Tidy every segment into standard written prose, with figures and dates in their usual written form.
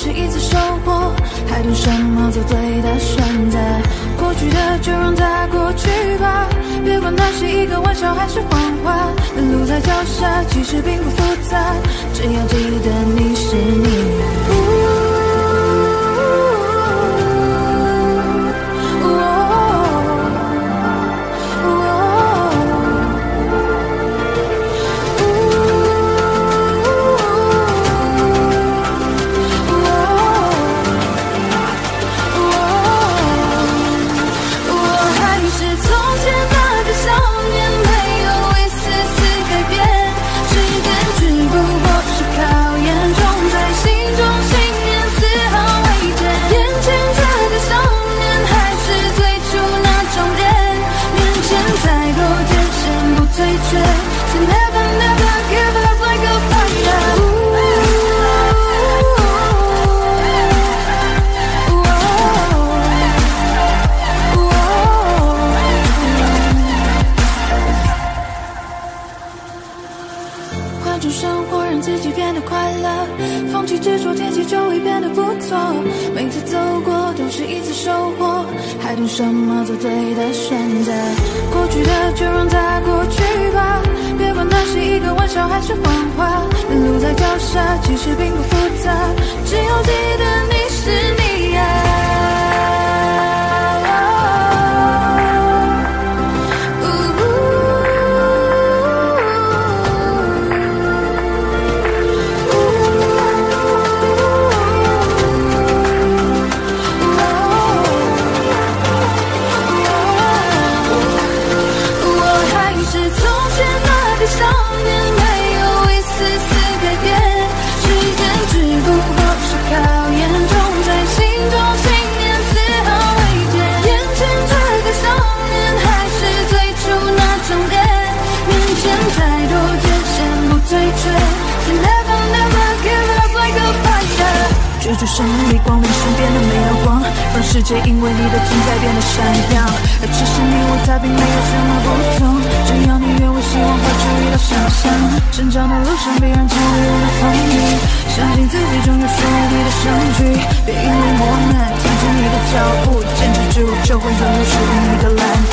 是一次收获，还等什么做最大选择？过去的就让它过去吧，别管它是一个玩笑还是谎话。路在脚下，其实并不复杂，只要记得你是你。 什么做对的选择？过去的就让它过去吧，别管它是一个玩笑还是谎话。路在脚下，其实并不复杂，只要记得你是你呀。 追逐胜利光，令身边的美而光，让世界因为你的存在变得闪耀。而其实你我他并没有什么不同，只要你愿为希望和注意到想象。成长的路上必然经历了风雨，相信自己终有属于你的胜举。别因为磨难停止你的脚步，坚持住就会拥有属于你的蓝图。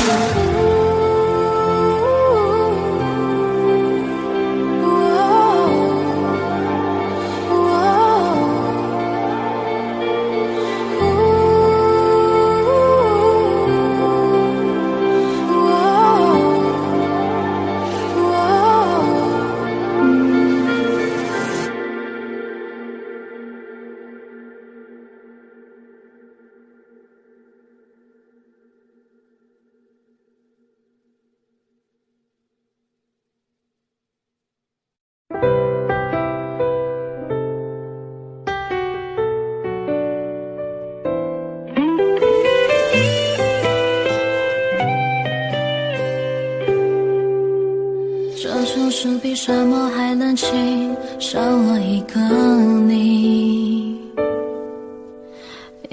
沙漠还冷清，少了一个你。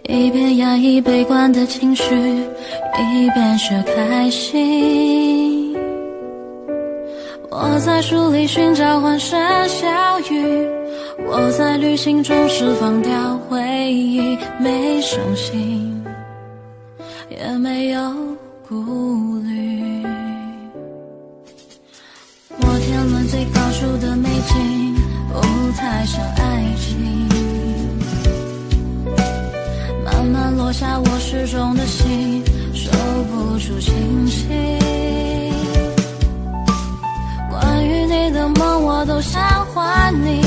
一边压抑悲观的情绪，一边却开心。我在书里寻找欢声笑语，我在旅行中释放掉回忆，没伤心，也没有顾虑。 最高处的美景不太像爱情，慢慢落下我失重的心，收不住清醒。关于你的梦我都想还你，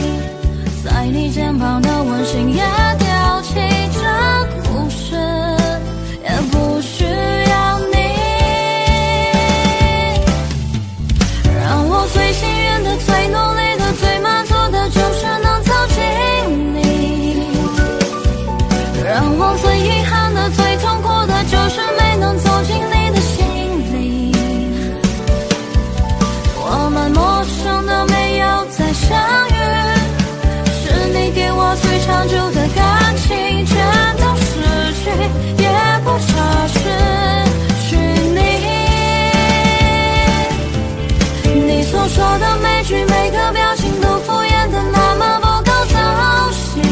在你肩膀的温馨也丢弃，这故事也不需要你，让我最幸运。 最努力的、最满足的，就是能走进你；让我最遗憾的、最痛苦的，就是没能走进你的心里。我们陌生的没有再相遇，是你给我最长久的感情，全都失去，也不差失去你。你所说的。 每个表情都敷衍的那么不够走心，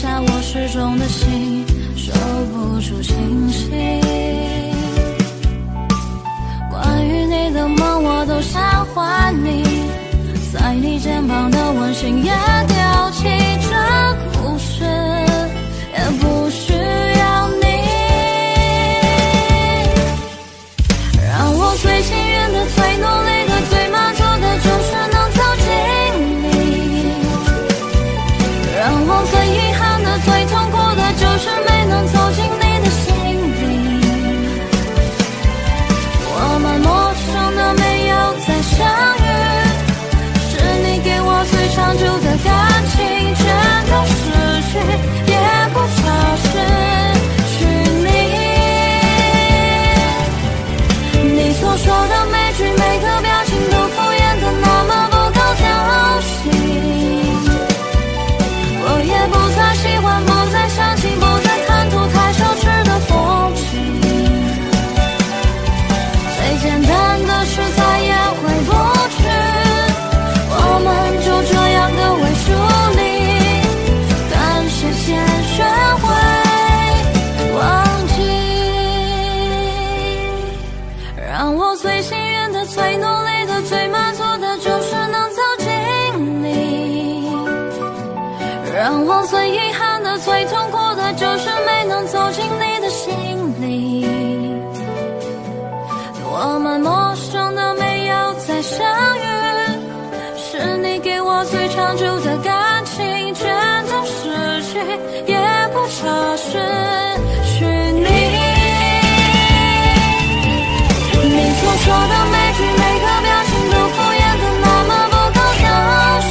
下我失重的心，守不住清醒。关于你的梦我都想还你，在你肩膀的温馨也丢弃，这故事也不需要你，让我最幸运的最努力的最满足的就是能走进你，让我最遗憾的最痛苦的就是没能走进你的心里，我们陌生的没有再相遇，最长久的感情全都失去，也不差是你，你所说的每句每个表情都敷衍的那么不够挑衅，我也不再喜欢，不再相信，不再贪图太奢侈的风景，最简单的事再也回不去，我们就这样的为疏离，但是先学会忘记。让我最幸运的、最努力的、最满足的，就是能走进你；让我最遗憾的、最痛苦的，就是没能走进你的心里。我们陌生的，没有再相遇。是你给我最长久的感情，全都失去，也不差是你，你所说的每句每个表情都敷衍的那么不够挑衅，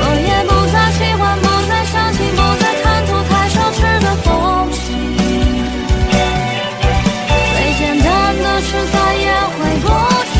我也不再喜欢，不再相信，不再贪图太奢侈的风景，最简单的事再也回不去，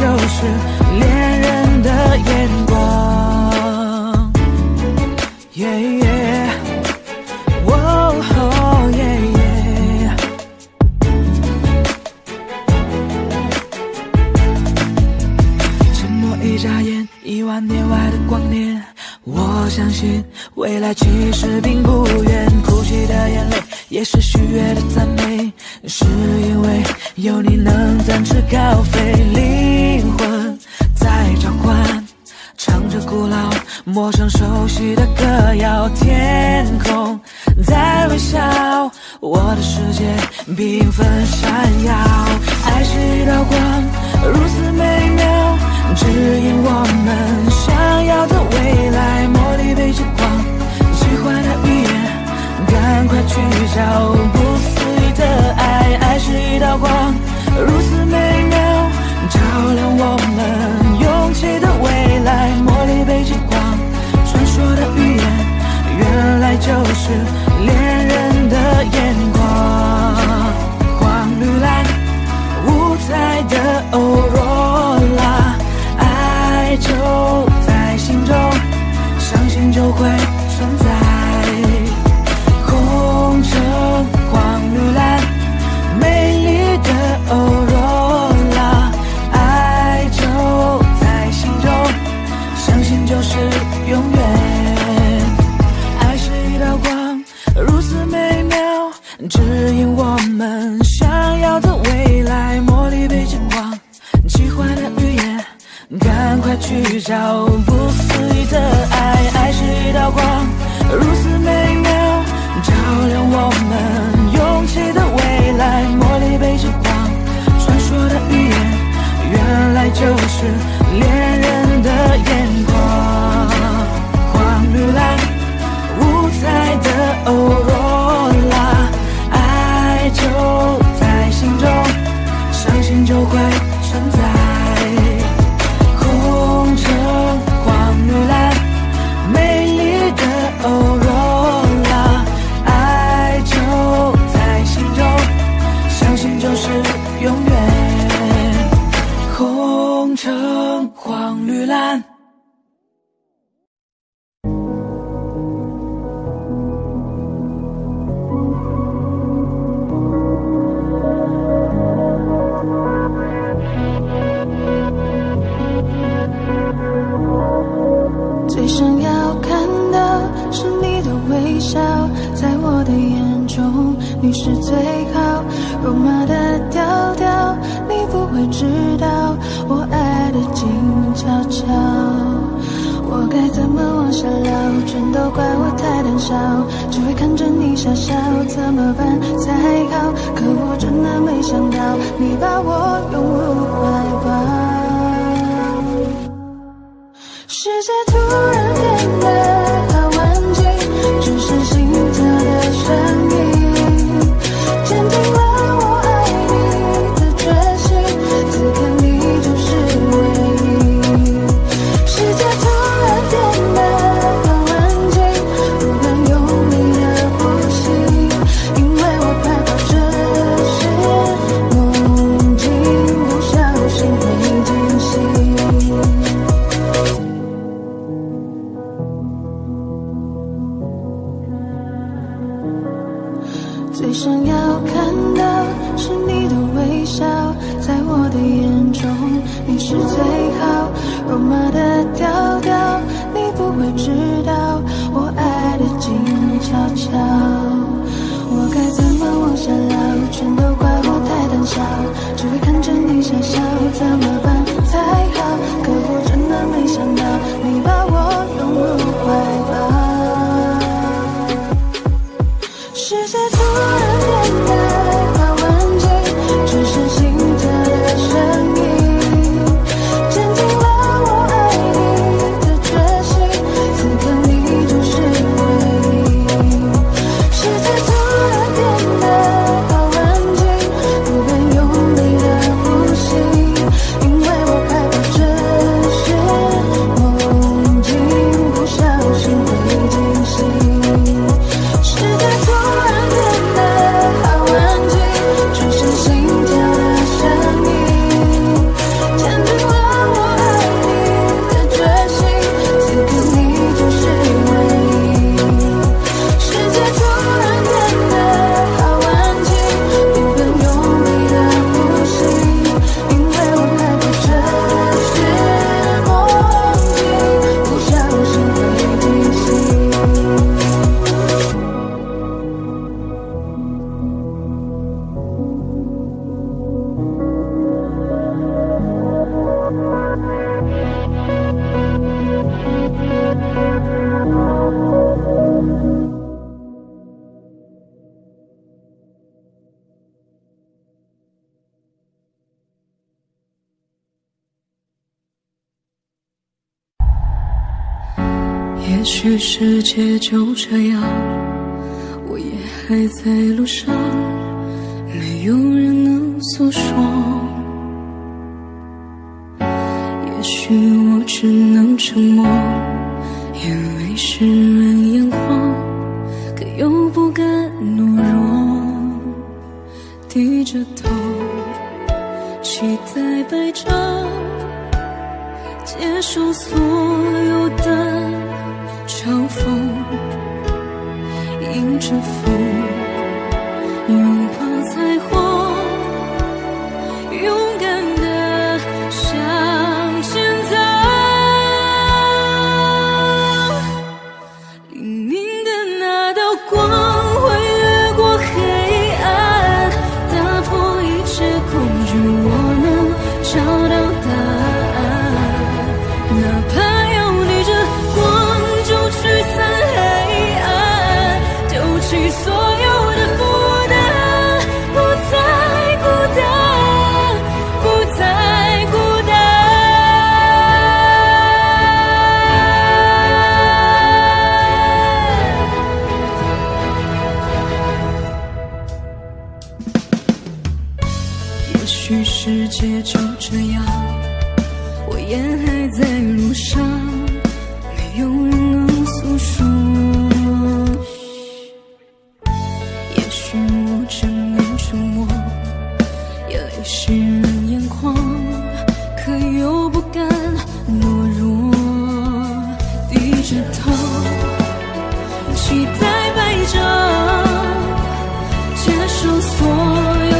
就是恋人的眼光， yeah, yeah. Oh, oh, yeah, yeah. 沉默一眨眼，1万年外的光年，我相信未来其实并不远，哭泣的眼泪也是喜悦的赞美，是因为有你能展翅高飞，灵魂在召唤，唱着古老陌生熟悉的歌谣，天空在微笑，我的世界缤纷闪耀，爱是一道光如此美妙，指引我们想要的未来，茉莉被极光喜欢的语言赶快去找，不思议的爱，爱是一道光如此美妙，照亮我们勇气的未来，茉莉被极光传说的语言原来就是恋人的眼光，黄绿蓝，五彩的欧若拉，爱就在心中，相信就会存在。红橙黄绿蓝，美丽的欧若拉，爱就在心中，相信就是永远。 指引我们想要的未来，魔力被激光，奇幻的语言，赶快去找不思议的爱。爱是一道光，如此美妙，照亮我们勇气的未来。魔力被激光，传说的语言，原来就是恋人的眼光。黄绿蓝，五彩的欧若拉。 就在心中，相信就会存在。红橙黄绿蓝，美丽的欧若拉，爱就在心中，相信就是永远。红橙黄绿蓝。 你是最好肉麻的调调，你不会知道我爱的静悄悄。我该怎么往下聊？全都怪我太胆小，只会看着你傻笑，怎么办才好？可我真的没想到，你把我拥入怀抱。世界突然变得好安静，只是心跳的声音。 世界就这样，我也还在路上，没有人能诉说。也许我只能沉默，眼泪湿润眼眶，可又不敢。着头，期待白昼，接受所有的嘲讽，迎着风，拥抱彩虹。 世界就这样，我也还在路上，没有人能诉说。也许我只能沉默，眼泪湿润眼眶，可又不敢懦弱。低着头，期待白昼，接受所有。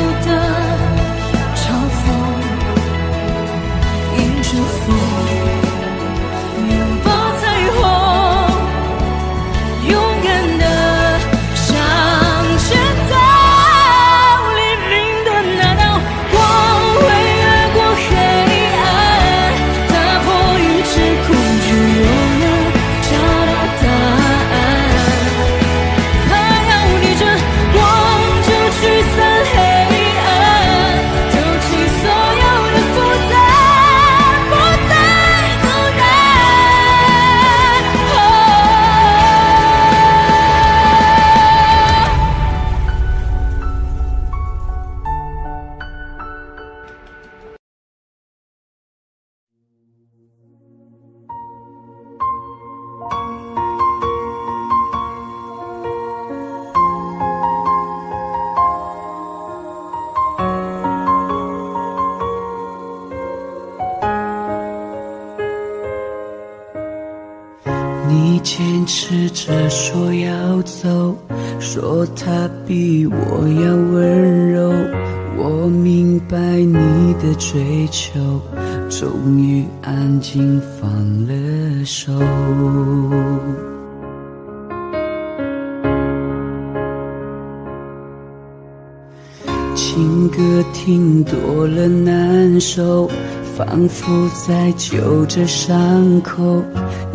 终于安静放了手，情歌听多了难受，仿佛在揪着伤口。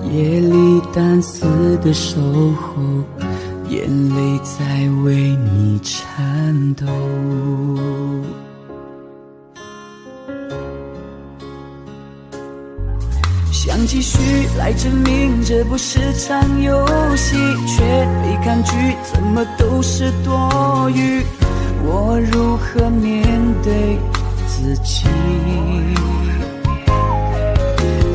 夜里单丝的守候，眼泪在为你颤抖。 想继续来证明这不是场游戏，却被抗拒，怎么都是多余。我如何面对自己？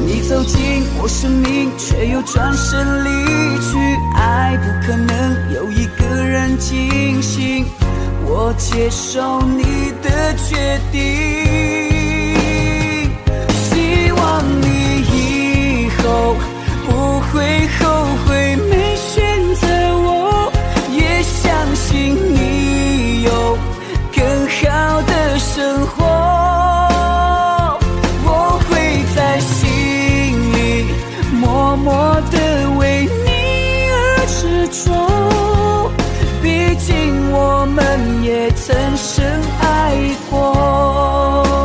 你走进我生命，却又转身离去。爱不可能有一个人清醒，我接受你的决定。 不会后悔没选择我，也相信你有更好的生活。我会在心里默默地为你而执着，毕竟我们也曾深爱过。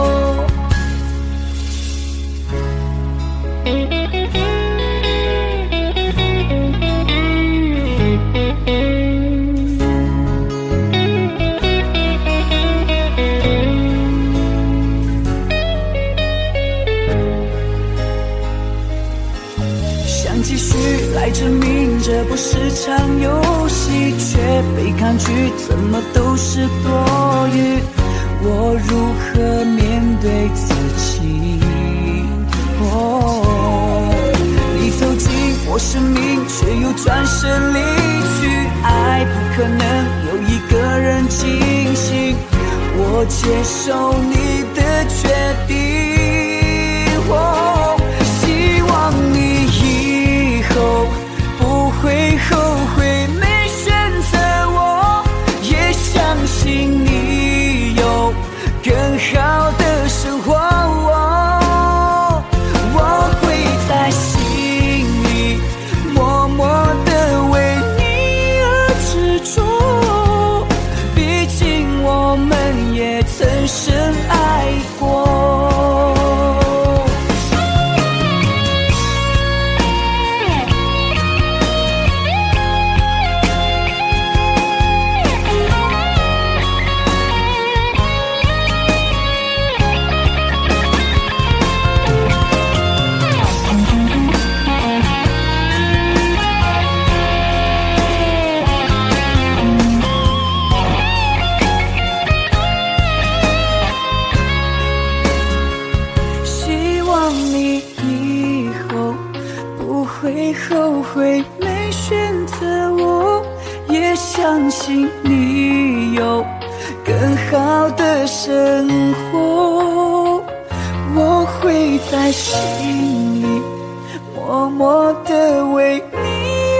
证明这不是场游戏，却被抗拒，怎么都是多余。我如何面对自己？哦，你走进我生命，却又转身离去。爱不可能有一个人清醒，我我接受你的决定，哦，希望你以后不会后悔没选择我，也相信你有更好的生活，哦，我会在心里默默地为你而执着，毕竟我们也曾深爱过。相信你有更好的生活，我会在心里默默地为你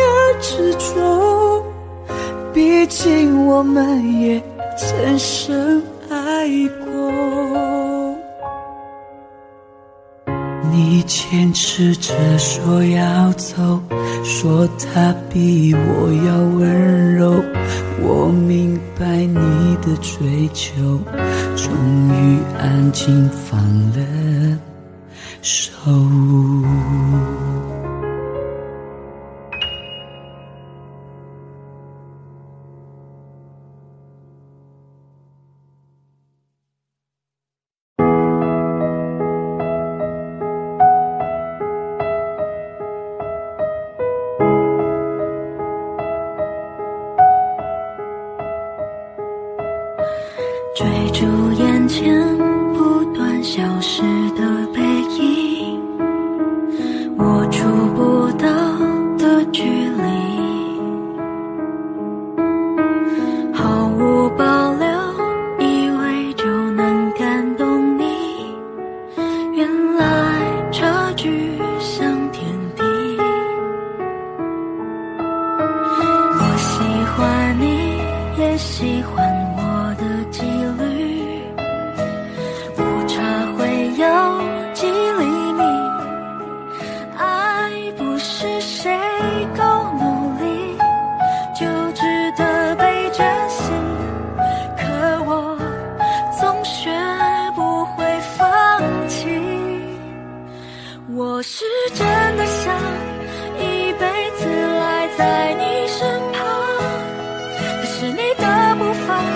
而执着，毕竟我们也曾深爱过。你坚持着说要走，说他比我要温柔，我明白你的追求，终于安静放了手。是你的步伐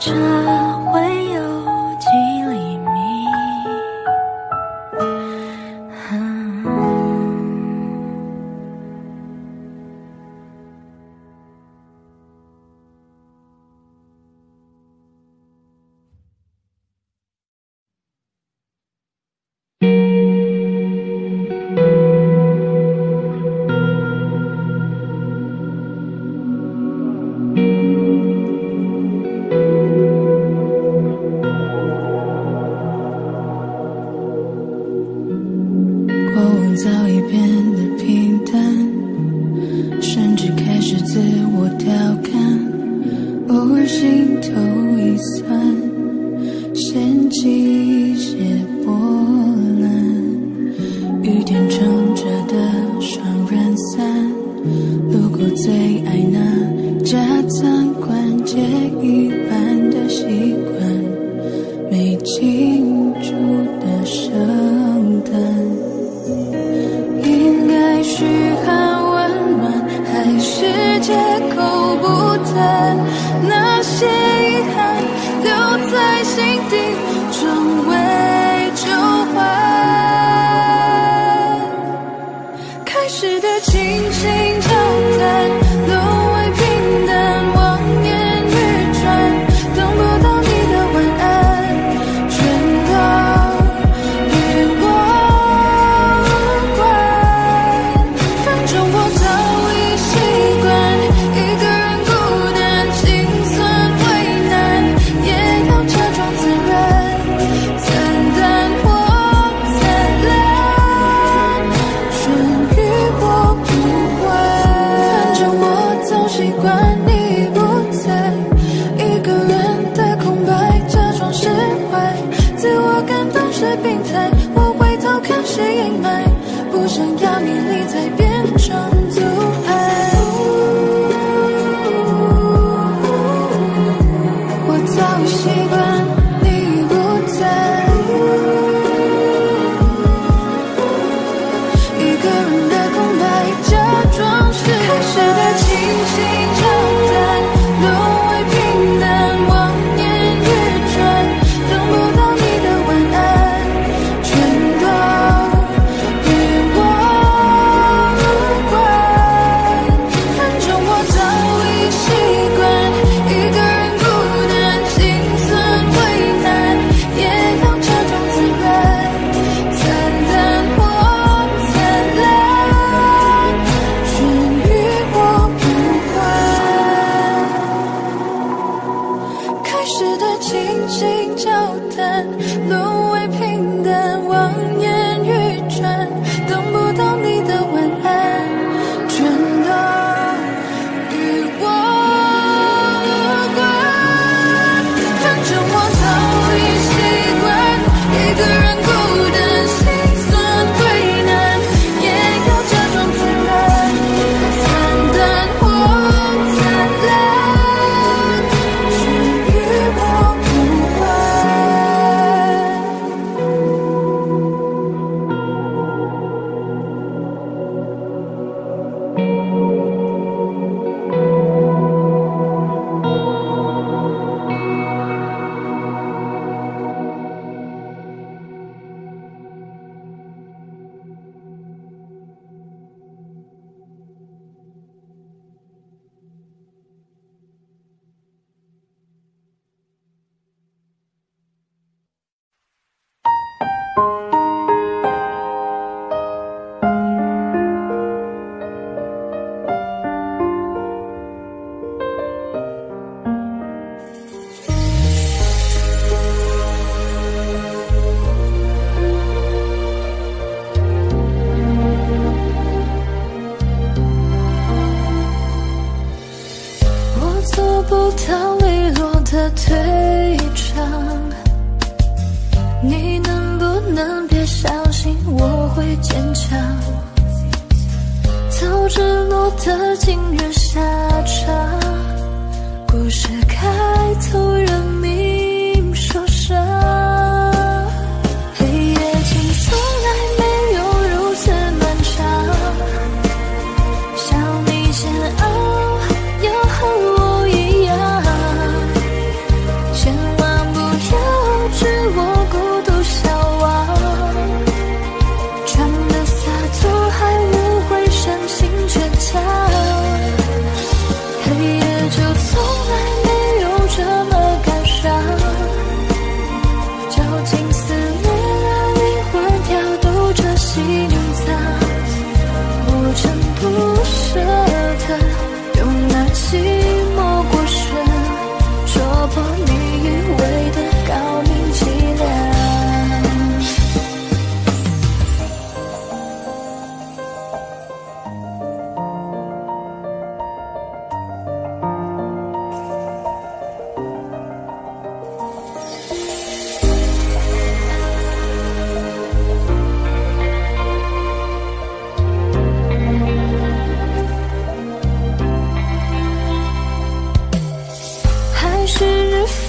着会有几厘米、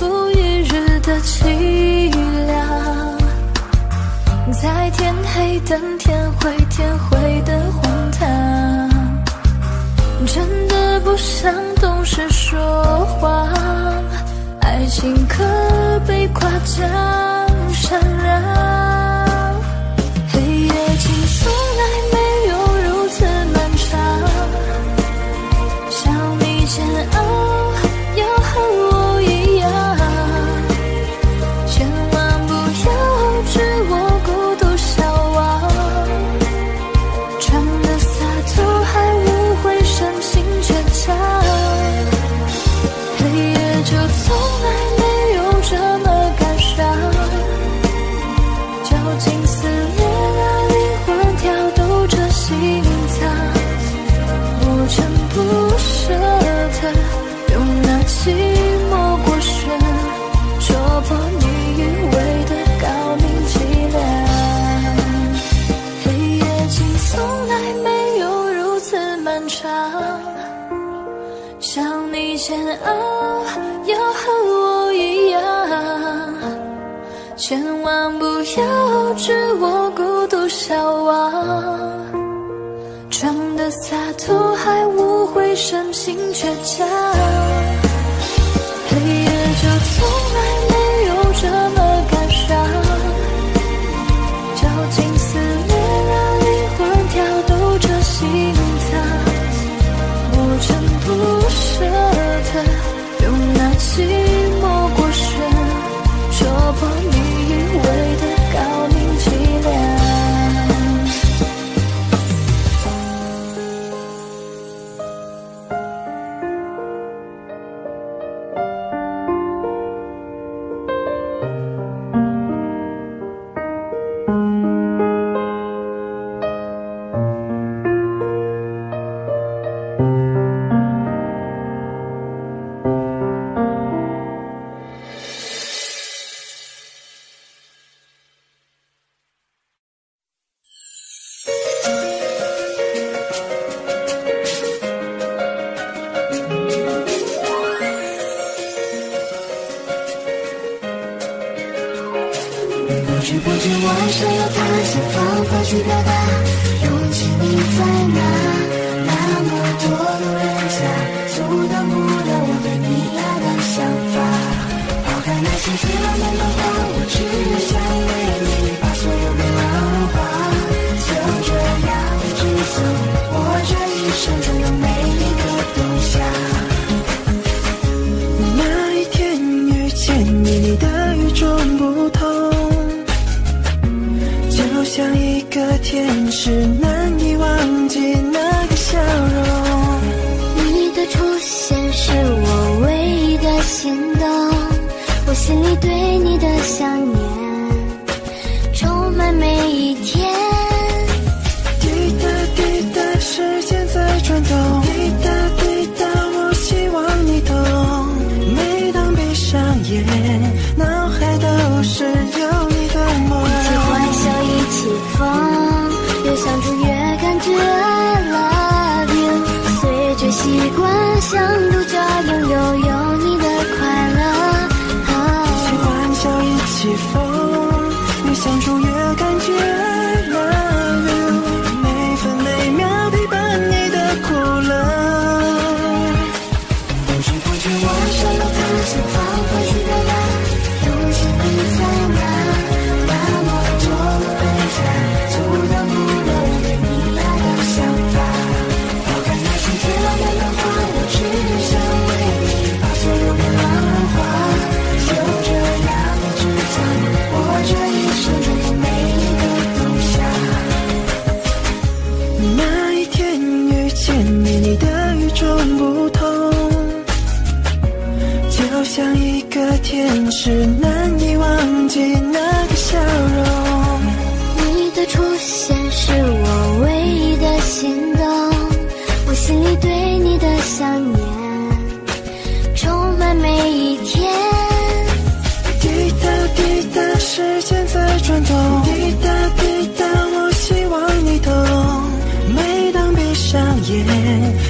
复一日的凄凉，在天黑等天灰的荒唐，真的不想懂事说谎，爱情可被夸奖闪亮，黑夜竟从来没有如此漫长，想你煎熬要和我一样，千万不要置我孤独消亡，穿的洒脱还无悔深情倔强，黑夜就从来没有这么感伤，绞尽撕裂了灵魂挑逗着心脏，不争不舍的用那寂寞果实戳破你以为的高明伎俩，黑夜竟从来没有如此漫长，想你煎熬要和我一样，千万不要置我孤独消亡，装的洒脱还无悔深情倔强，黑夜就从来没有这么感伤，绞尽撕裂了灵魂挑逗着心脏，不争不舍的用那寂寞果实戳破你以为的高明伎俩，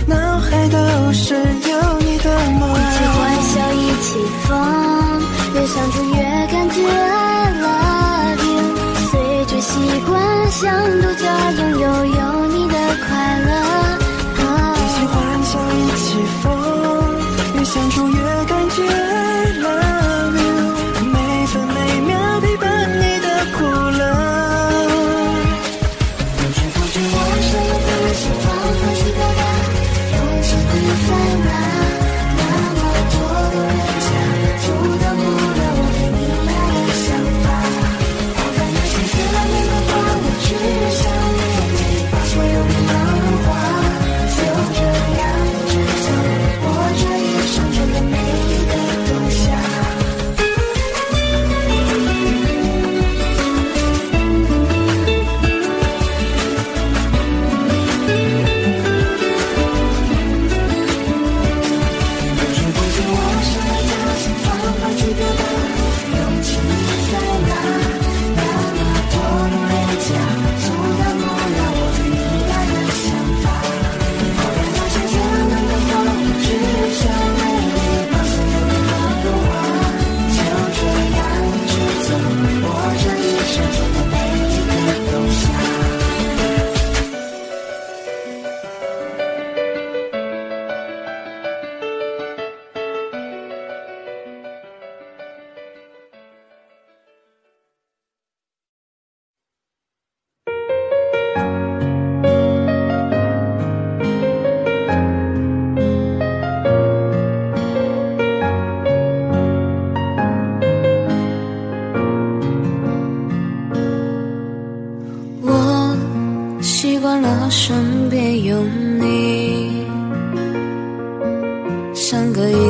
脑海都是有你的梦。一起欢笑一起疯，的感觉 ，Love you， 每分每秒陪伴你的苦乐。不知不觉，我深入到了心房，何时到达？有情的人在哪？那么多的人家，阻挡不了我对你爱的想法。我感觉像是那年的花，我只想念你，把所有迷茫融化。 想要对你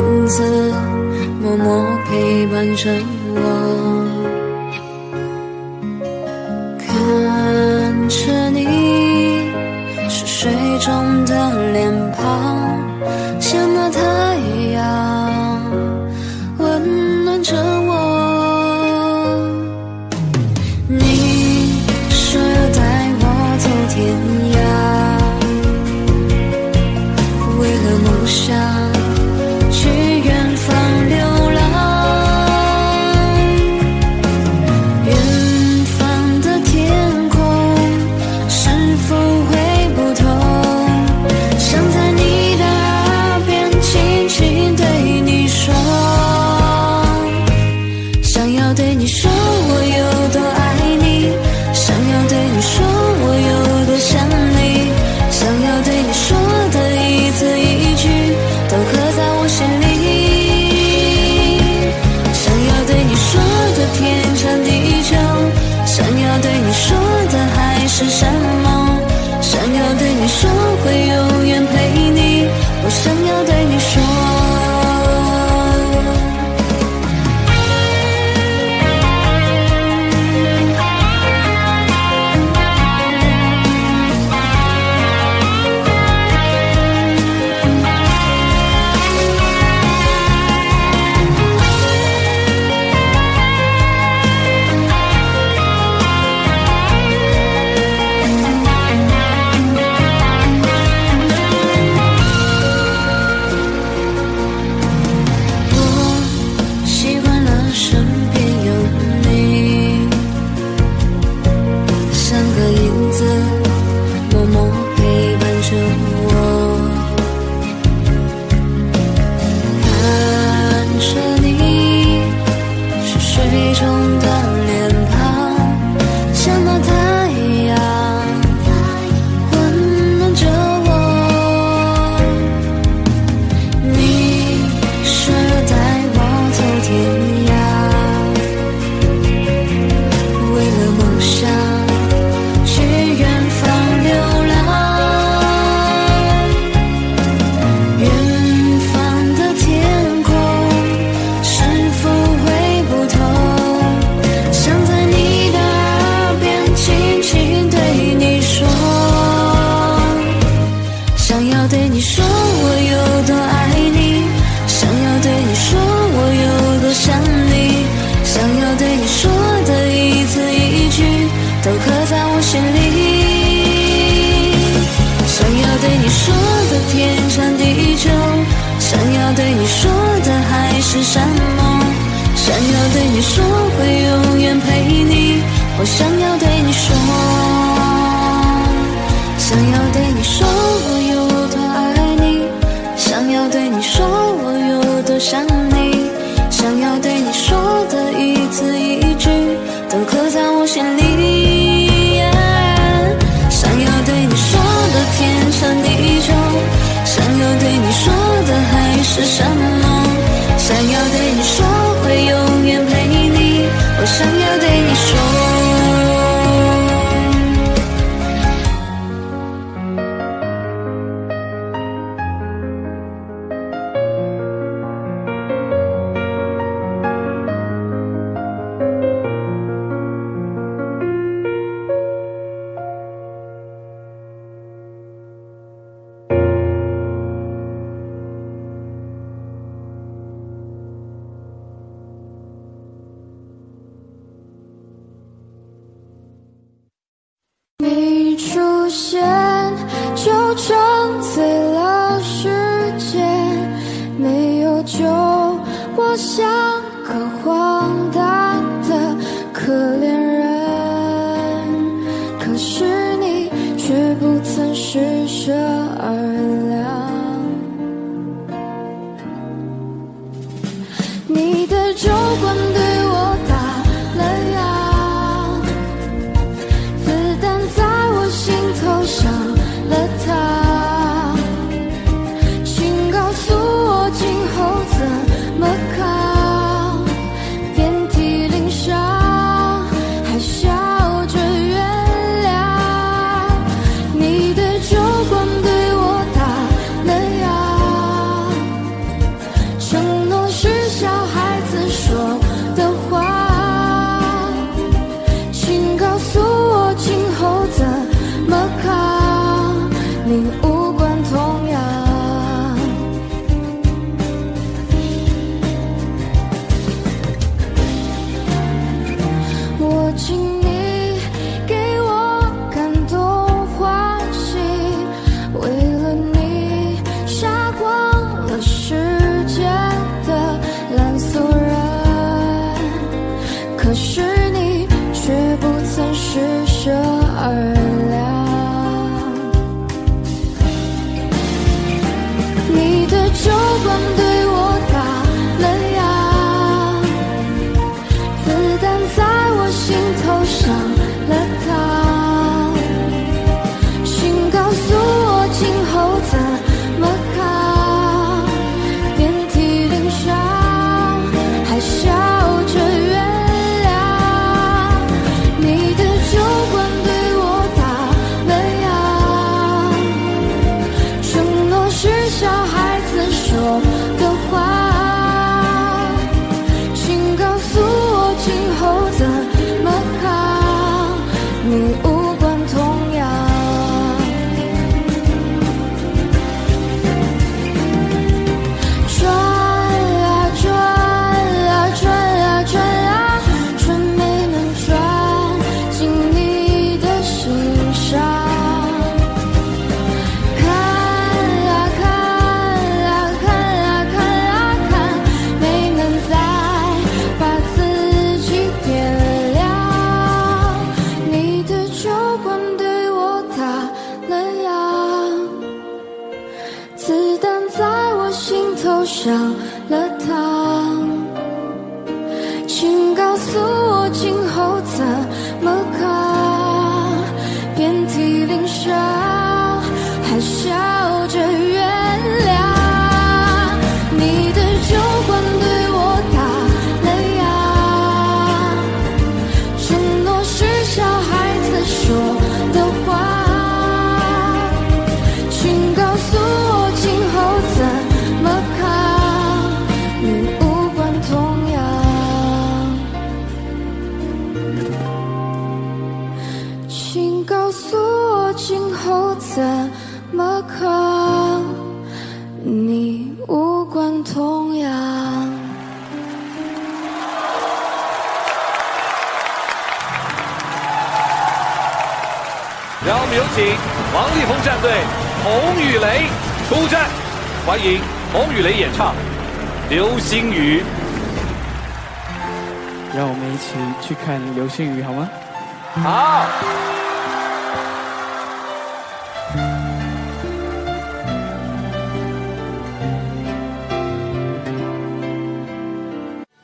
说我有多想你。想要对你说的一字一句，都刻在我心里。想要对你说的天长地久，想要对你说的海誓山盟，想要对你说会永远陪你，我想要对你说。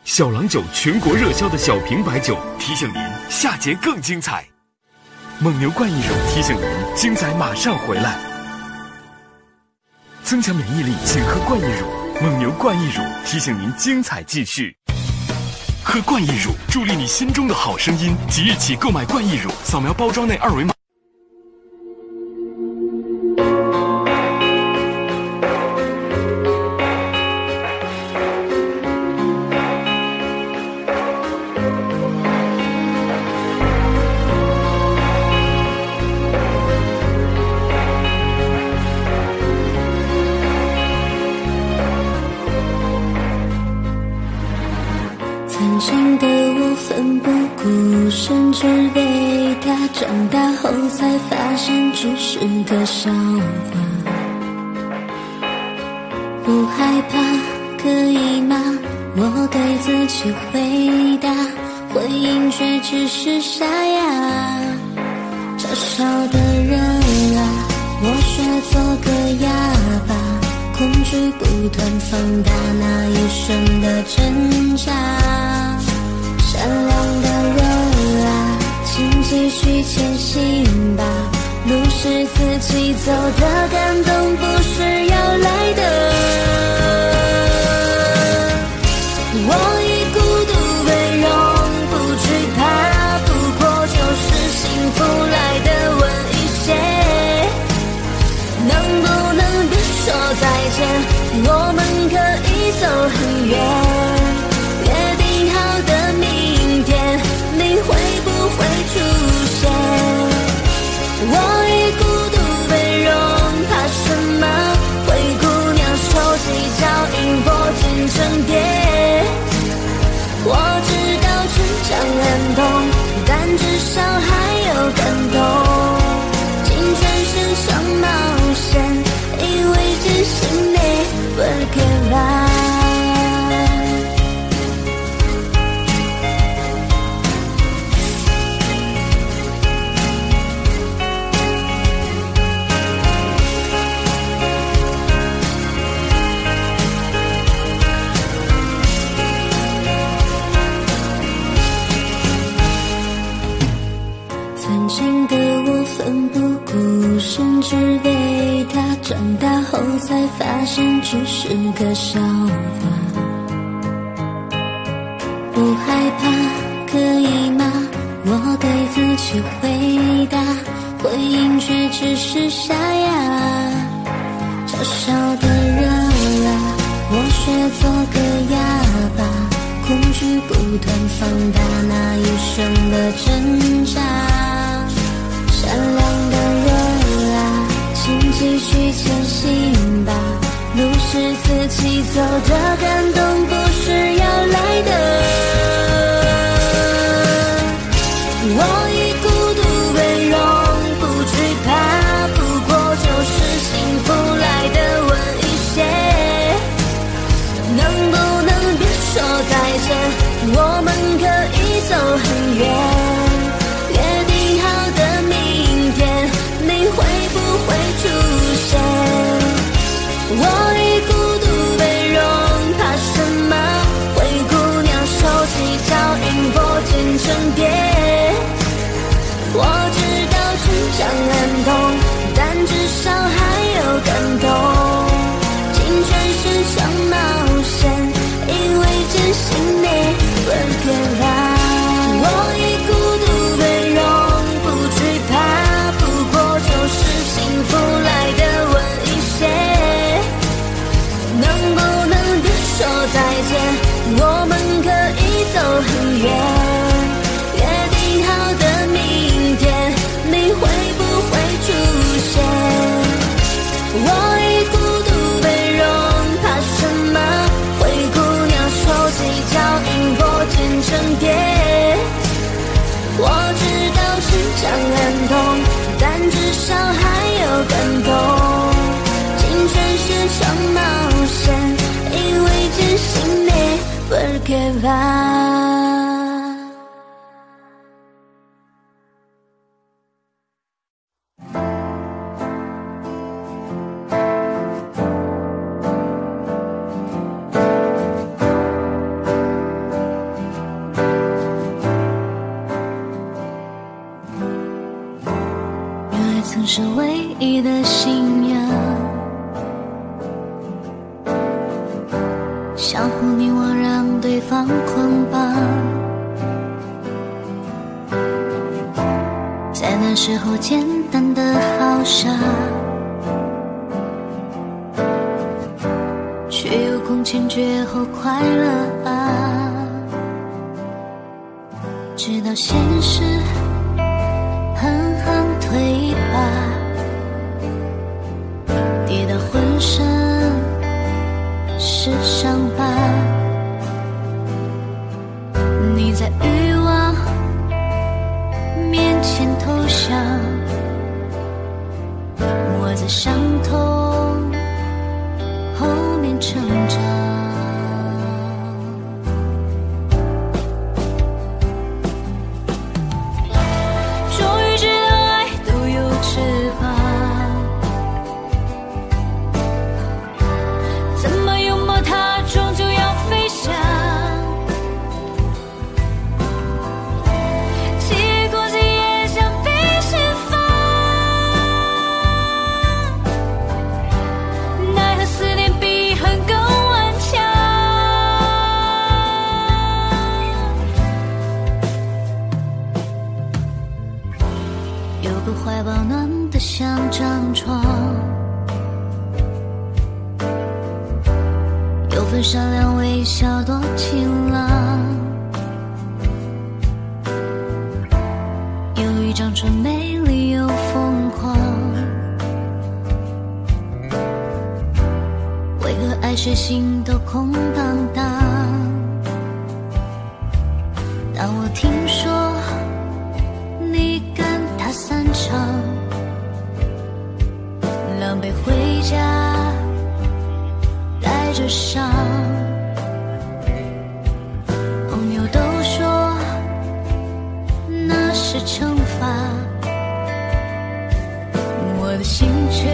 小郎酒全国热销的小瓶白酒，提醒您下节更精彩。蒙牛冠一手提醒您，精彩马上回来。增强免疫力，请喝冠一乳。 蒙牛冠益乳提醒您，精彩继续。喝冠益乳，助力你心中的好声音。即日起购买冠益乳，扫描包装内二维码。只是个笑话，不害怕，可以吗？我给自己回答，回应却只是沙哑。嘲笑的人啊，我学做个哑巴，恐惧不断放大那一生的挣扎。善良的人啊，请继续前行吧。 路是自己走的，感动不是要来的。我已孤独被容不惧怕，不过就是幸福来的晚一些。能不能别说再见？我们可以走很远。约定好的明天，你会不会出现？ 我已孤独被容，怕什么？灰姑娘手起脚印，拨进成蝶。我知道成长很痛，但至少还有感动。青春是场冒险，以为只是没回来。 长大后才发现，只是个笑话。不害怕，可以吗？我给自己回答，回应却只是沙哑。嘲笑的人啊，我学做个哑巴，恐惧不断放大那一生的挣扎。善良的人。 请继续前行吧，路是自己走的，感动不是要来的。我已孤独被容，不惧怕，不过就是幸福来的晚一些。能不能别说再见？我们可以走很远。 身边，我知道成长很痛，但至少还有感动。青春是场冒险，以为真心没回来。我已孤独被容，不惧怕，不过就是幸福来的晚一些。能不能别说再见？我们可以走很远。 很痛，但至少还有感动。青春是场冒险，以为真心没 forget 吧。是唯一的信仰，相互你我让对方捆绑，在那时候简单的好傻，却有空前绝后快乐啊，直到现实狠狠推一把，跌到浑身是伤疤。你在欲望面前投降，我在伤痛后面成长。像张床，有份善良微笑多晴朗，有一张唇美丽又疯狂，为何爱谁心都空荡荡？当我听说你跟他散场，狼狈回家带着伤，朋友都说那是惩罚，我的心却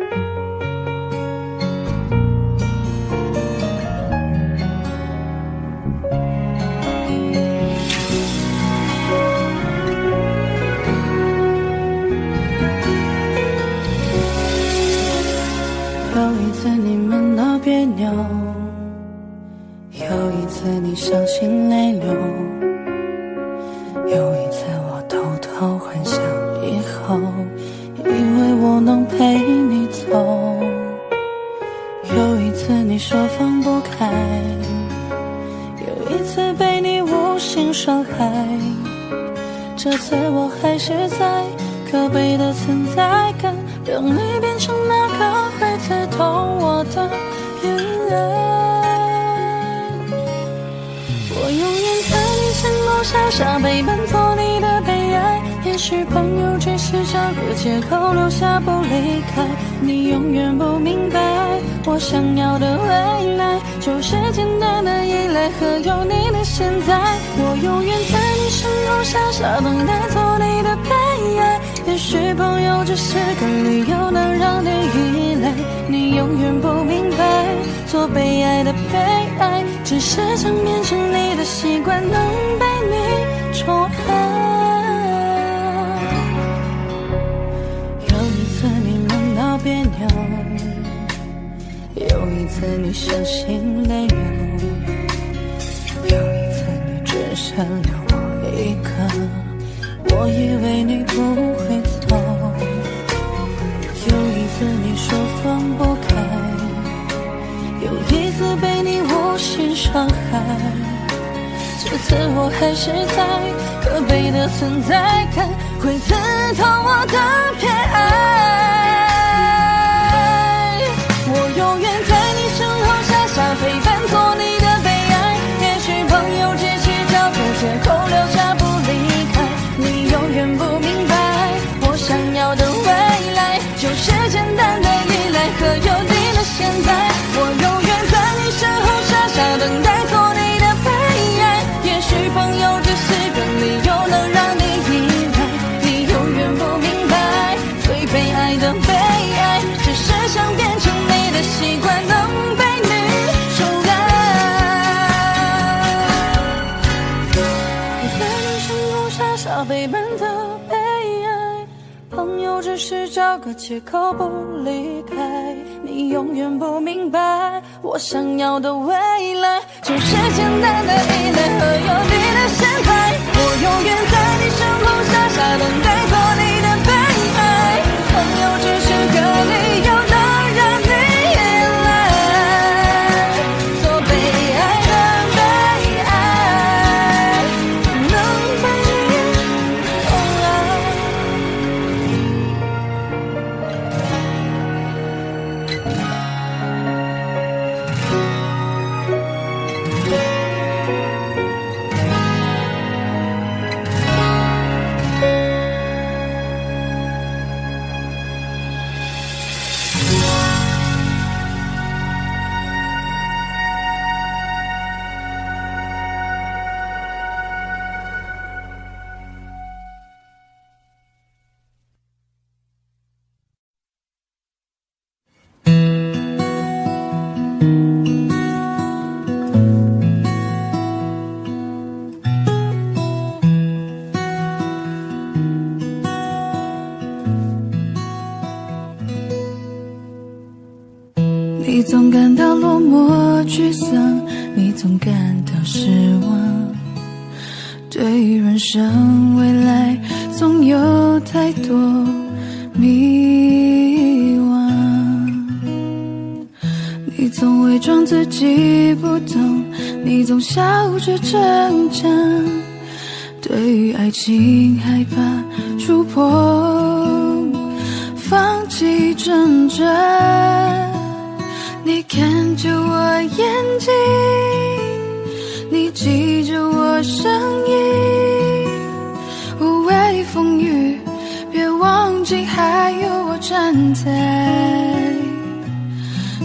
以为我能陪你走，开。这次我还是在可悲的存在感，让你变成那个会刺痛我的眼泪。我永远在你身后傻傻陪伴做你的悲哀，也许朋友只是找个借口留下不离开。你永远不明白我想要的未来，就是简单的依赖和有你的现在。我永远在你身后傻傻等待做你的悲哀，也许朋友只是个理由能让你依赖。你永远不明白做悲哀的悲哀，只是想变成你的习惯，能被你宠爱。有一次你们闹别扭，有一次你伤心泪流，有一次你只剩留我一个，我以为你不会走。有一次你说放不开，有一次被你无心伤害。这次我还是在可悲的存在感，会刺痛我的偏爱。永远在你身后傻傻陪伴做你的悲哀，也许朋友只是找个借口留下不离开。你永远不明白我想要的未来，就是简单的依赖和有你的现在。我永远在你身后傻傻等待做你的悲哀，也许朋友只是个理由能让你依赖。你永远不明白最悲哀的悲哀，只是想变成的习惯能被你宠爱。你在你身后傻傻陪伴的悲哀，朋友只是找个借口不离开。你永远不明白我想要的未来，就是简单的依赖和有你的现在。我永远在你身后傻傻等待做你的悲哀，朋友只是个理由能让你总感到落寞沮丧，你总感到失望，对于人生未来总有太多迷惘。你总伪装自己不懂，你总笑着逞强，对于爱情害怕触碰，放弃挣扎。你看着我眼睛，你记着我声音，无畏风雨，别忘记还有我站在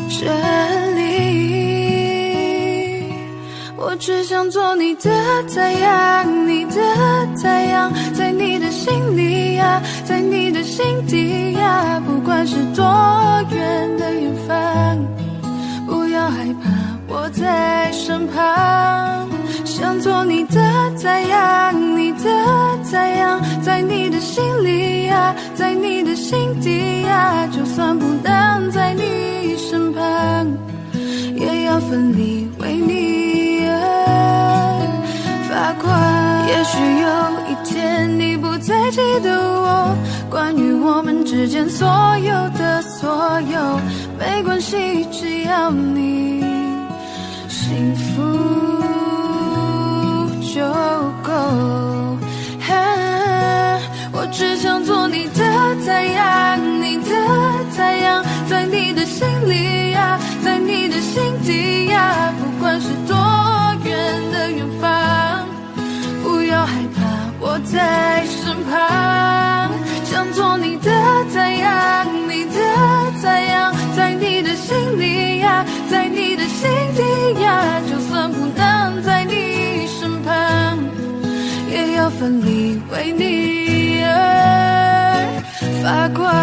这里。我只想做你的太阳，你的太阳，在你的心里呀，在你的心底呀，不管是多远的远方，不要害怕，我在身旁。想做你的太阳，你的太阳，在你的心里呀，在你的心底呀，就算不能在你身旁，也要奋力为你而发光。也许有一天你不再记得我，关于我们之间所有的所有，没关系，只要你幸福就够。我只想做你的太阳，你的太阳，在你的心里呀，在你的心底呀，不管是多远的远方，不要害怕，我在身旁。想做你的太阳，你的太阳，在你的心里呀，在你的心底呀，就算不能在你身旁，也要奋力为你而发光。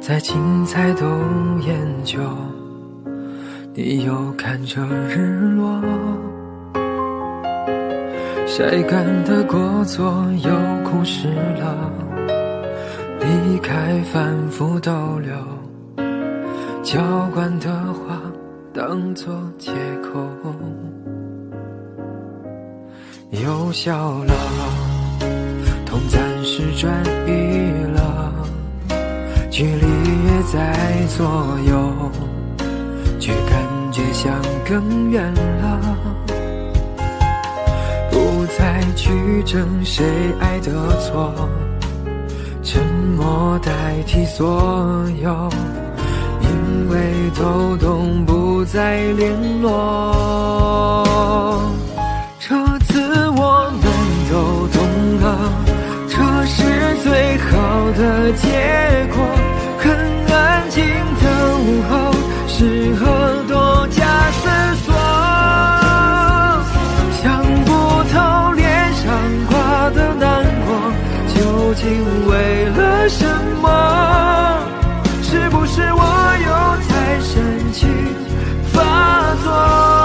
再精彩都研究。你又看着日落，晒干的果座又枯湿了，离开反复逗留，浇灌的花当作借口，又笑了，痛暂时转移了，距离也在左右，却感觉像更远了，不再去争谁爱的错，沉默代替所有，因为都懂不再联络。这次我们都懂了，这是最好的结果。很安静的午后，适合多加思索。想不透脸上挂的难过，究竟为了什么？是不是我又太神奇发作？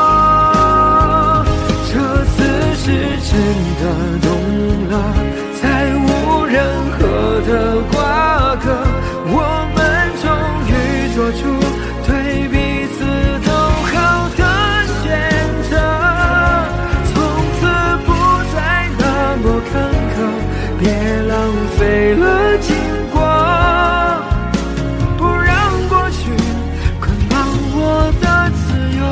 是真的懂了，才无任何的瓜葛，我们终于做出对彼此都好的选择，从此不再那么坎坷，别浪费了经过，不让过去捆绑我的自由。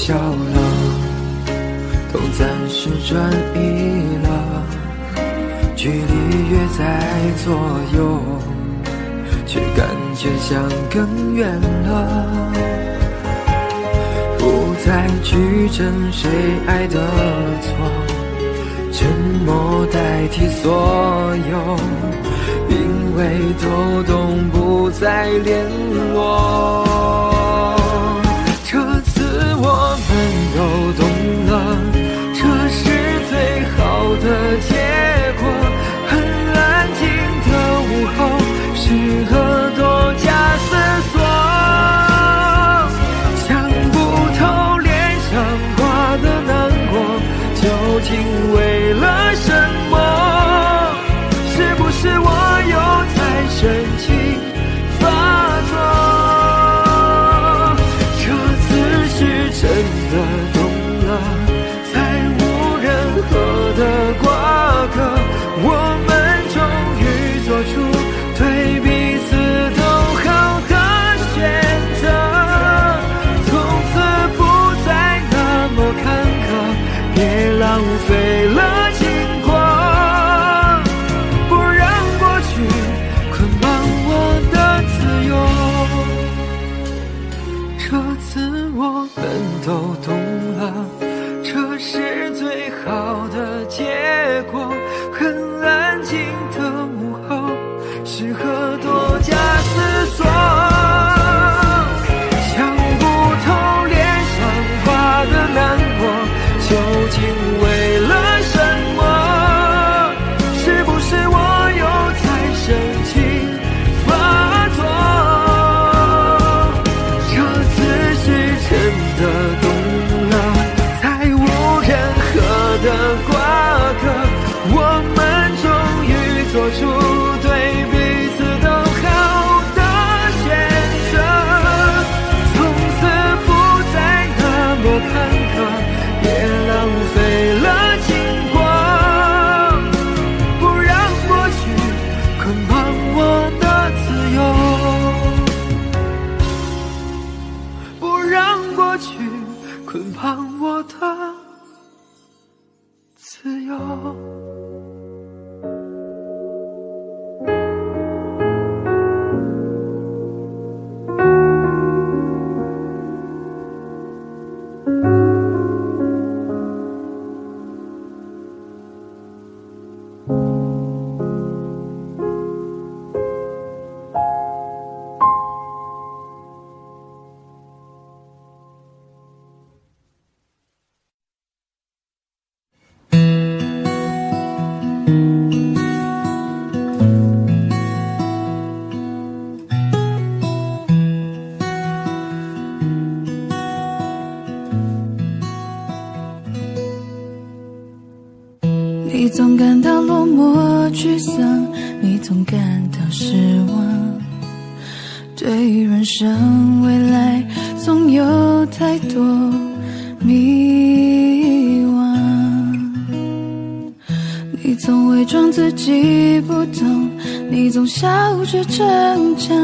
笑了，痛暂时转移了，距离越在左右，却感觉像更远了，不再去争谁爱的错，沉默代替所有，因为都懂不再联络。我们都懂了，这是最好的结果。很安静的午后，适合多加思索。想不透脸上挂的难过，究竟为了什么？是不是我又太神奇发作？真的懂了，才无任何的瓜葛，我们终于做出对彼此都好的选择，从此不再那么坎坷，别浪费了经过。自由。 你总感到落寞沮丧，你总感到失望，对于人生未来总有太多迷惘。你总伪装自己不懂，你总笑着逞强，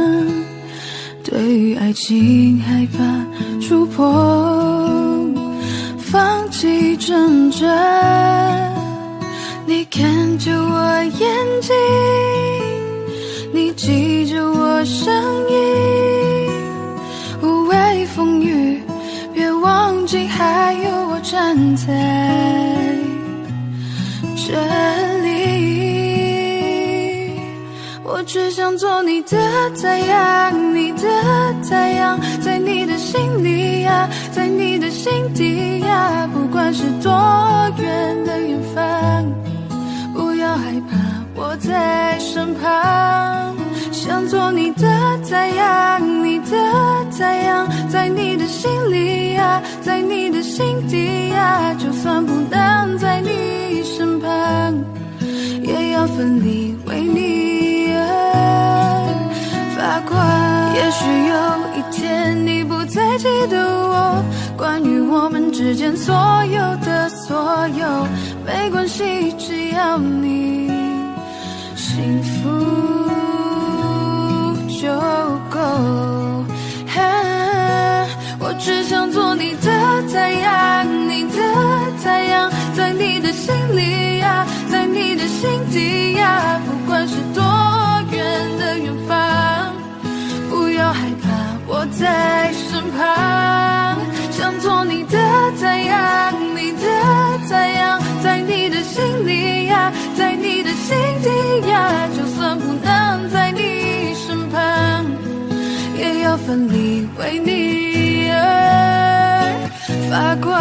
对于爱情害怕触碰，放弃挣扎。 你看着我眼睛，你记着我声音，无畏风雨，别忘记还有我站在这里。我只想做你的太阳，你的太阳，在你的心里呀，在你的心底呀，不管是多远的远方。 害怕我在身旁，想做你的太阳，你的太阳，在你的心里呀，在你的心底呀。就算不能在你身旁，也要奋力为你而发光。也许有一天你不再记得我，关于我们之间所有的所有，没关系，只要你。 幸福就够、啊。我只想做你的太阳，你的太阳，在你的心里呀，在你的心底呀。不管是多远的远方，不要害怕，我在身旁。想做你的太阳，你的太阳，在你的心里呀，在你的心底。 就算不能在你身旁，也要奋力为你而发光。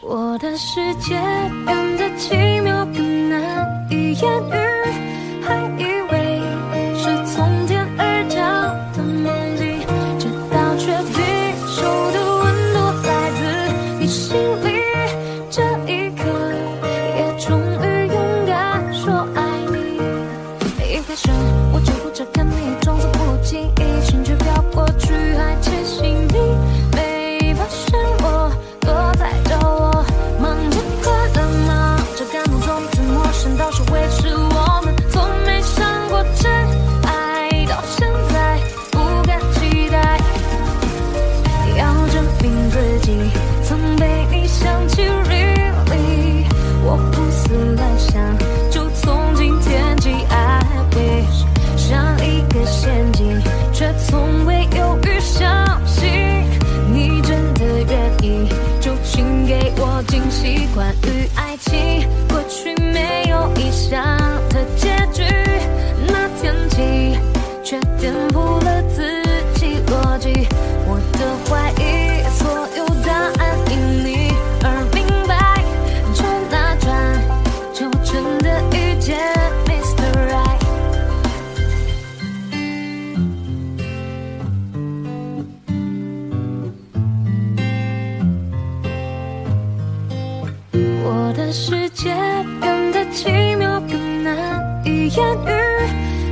我的世界变得奇妙更难以言喻，还以为是从天而降的梦境，直到确定手的温度来自你心里。这一刻也终于勇敢说爱你。一开始我只顾着看你，装作不经意，心却飘过去，还窃喜你。 关于爱情，过去没有意想的结局，那天起却颠覆了自己逻辑。我的怀疑，所有答案因你而明白。转啊转，就真的遇见 Mr. Right。我的世界变得奇妙，更难以言喻，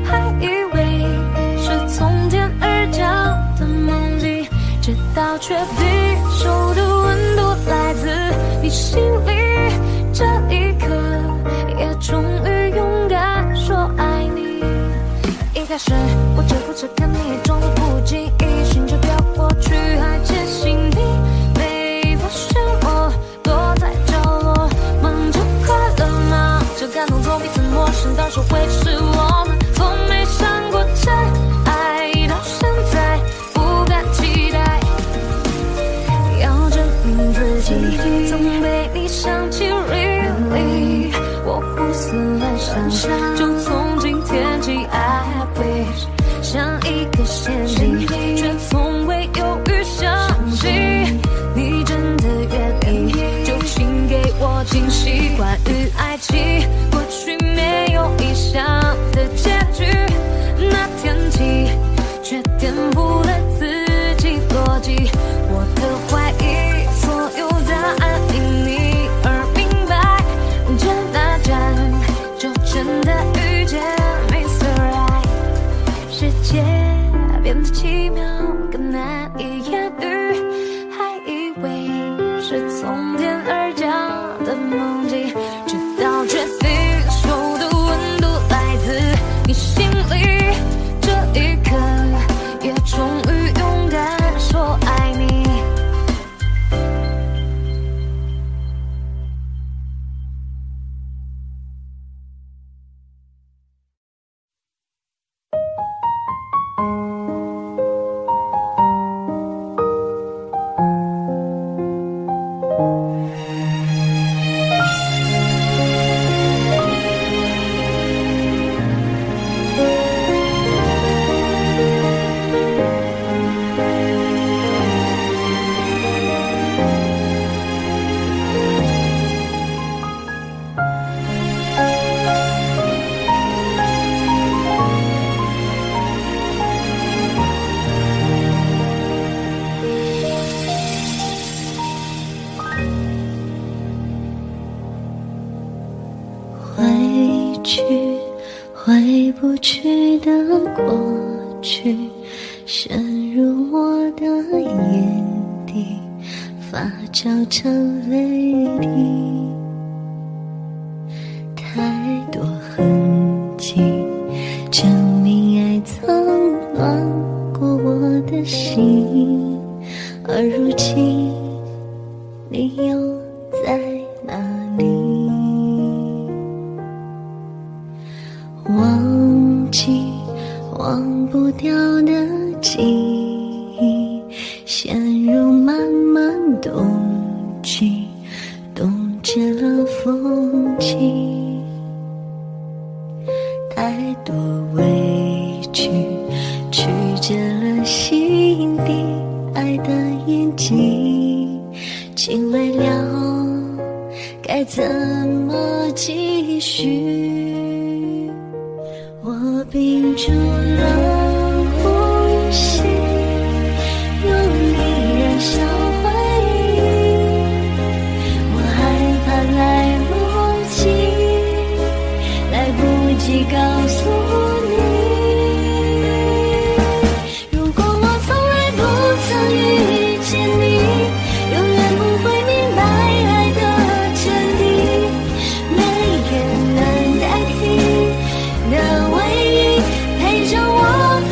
还以为是从天而降的。小却地球的温度来自你心里，这一刻也终于勇敢说爱你。一开始我只顾着看你，装作不经意，心就飘过去，还坚信你没发现我躲在角落，忙着快乐，忙着感动，从彼此陌生到学会是我们从没想过这。 总被你想起 ，really， 我胡思乱想，就从今天起 ，I wish， 像一个陷阱，却从未犹豫相信你真的愿意，就请给我惊喜。关于爱情，过去没有意想的结局，那天起却颠覆了自己逻辑，我的怀疑。 奇妙，更难以言喻，还以为是从天而降的梦境，直到决定，手的温度来自你心里，这一刻也终于勇敢说爱你。陪着我。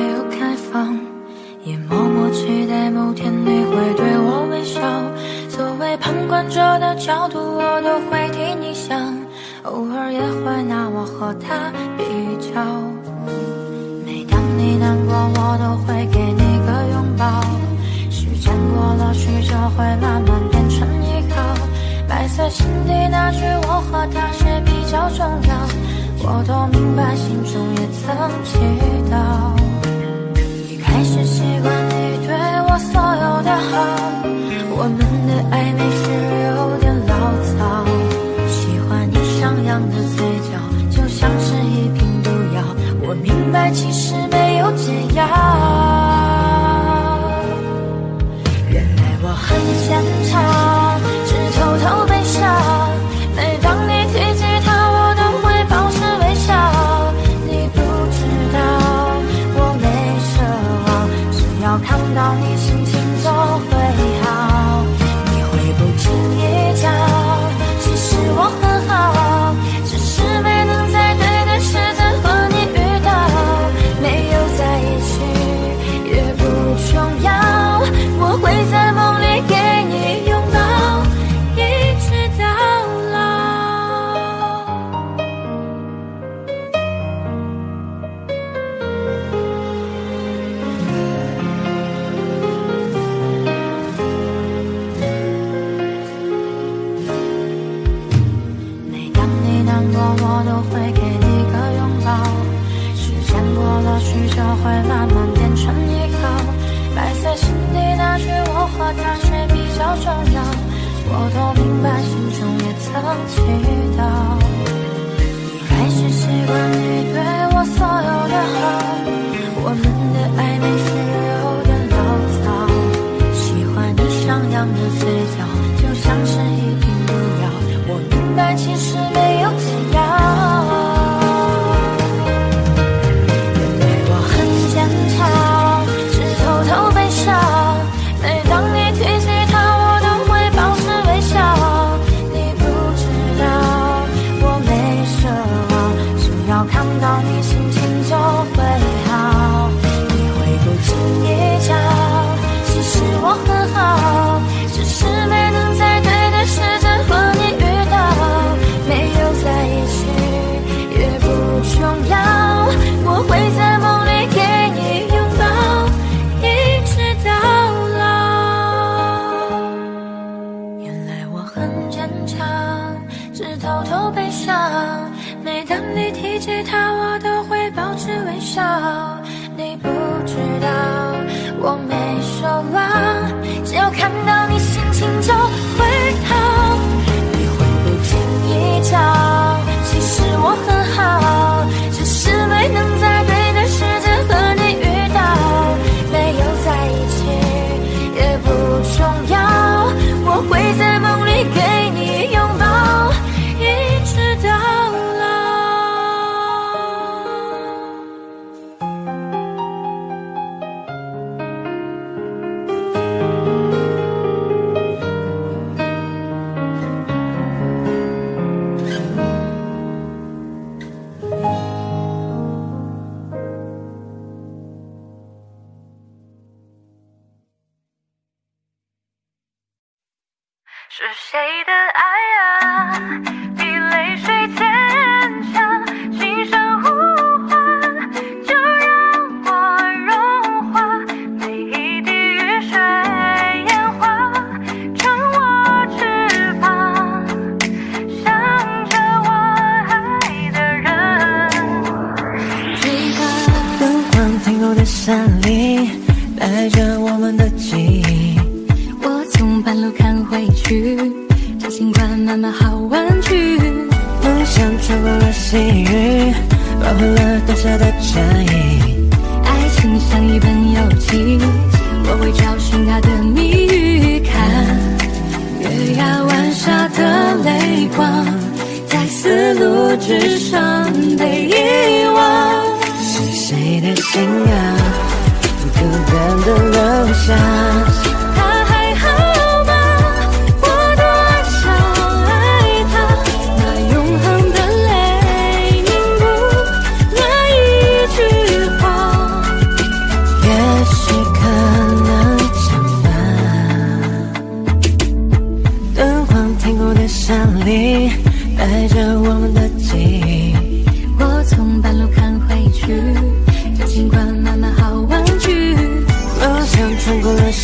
没有开放，也默默期待某天你会对我微笑。作为旁观者的角度，我都会替你想，偶尔也会拿我和他比较。每当你难过，我都会给你个拥抱。时间过了许久，会慢慢变成依靠。白色心底那句我和他是比较重要，我都明白，心中也曾祈祷。一开始习惯你对我所有的好，我们的暧昧是有点潦草。喜欢你上扬的嘴角，就像是一瓶毒药，我明白其实没有解药。原来我很坚强，只偷偷悲伤。每当你提起他，我都会保持微笑。你不知道我没奢望，只要看到你心情就会好。你会不经意讲，其实我很好，只是没能在对的时间和你遇到。没有在一起也不重要，我会在梦里给你拥抱，一直到。我都会给你个拥抱，时间过了许久，会慢慢变成依靠。白色心底那句我和他是比较重要，我都明白，心中也曾祈祷。你开始习惯你对我所有的好，我们的暧昧是有点潦草。喜欢你上扬的嘴角，就像是一瓶毒药，我明白其实没有解药。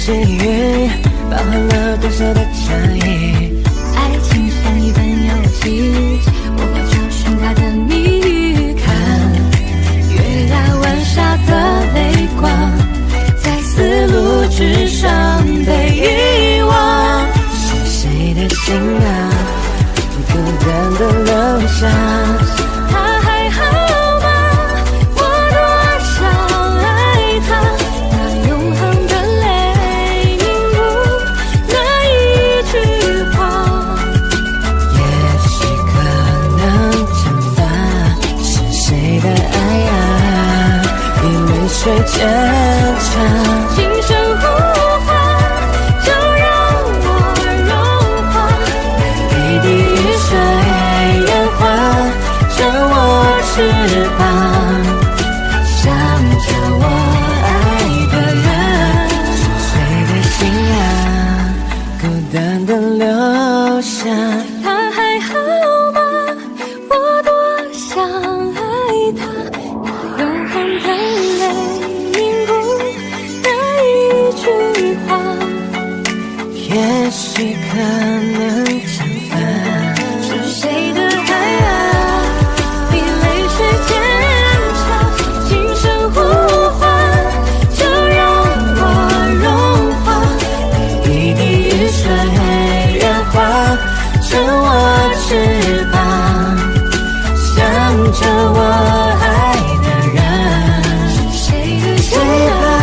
是云，包含了多少的差异？爱情像一本游记，我画出盛大的谜语。看月亮晚霞的泪光，在丝路之上被遗忘。是谁的心啊，孤单的留下。 水坚强，今生无话，就让我融化。美丽的雨水烟花，趁我翅膀，想着我爱的人，是谁的心啊，孤单的留下。他还好吗？我多想爱他，那永恒的。 也许可能惩罚，是谁的爱啊？比泪水坚强，今生无话，就让我融化。每一滴雨水燃花，趁我翅膀，想着我爱的人，是谁的心啊？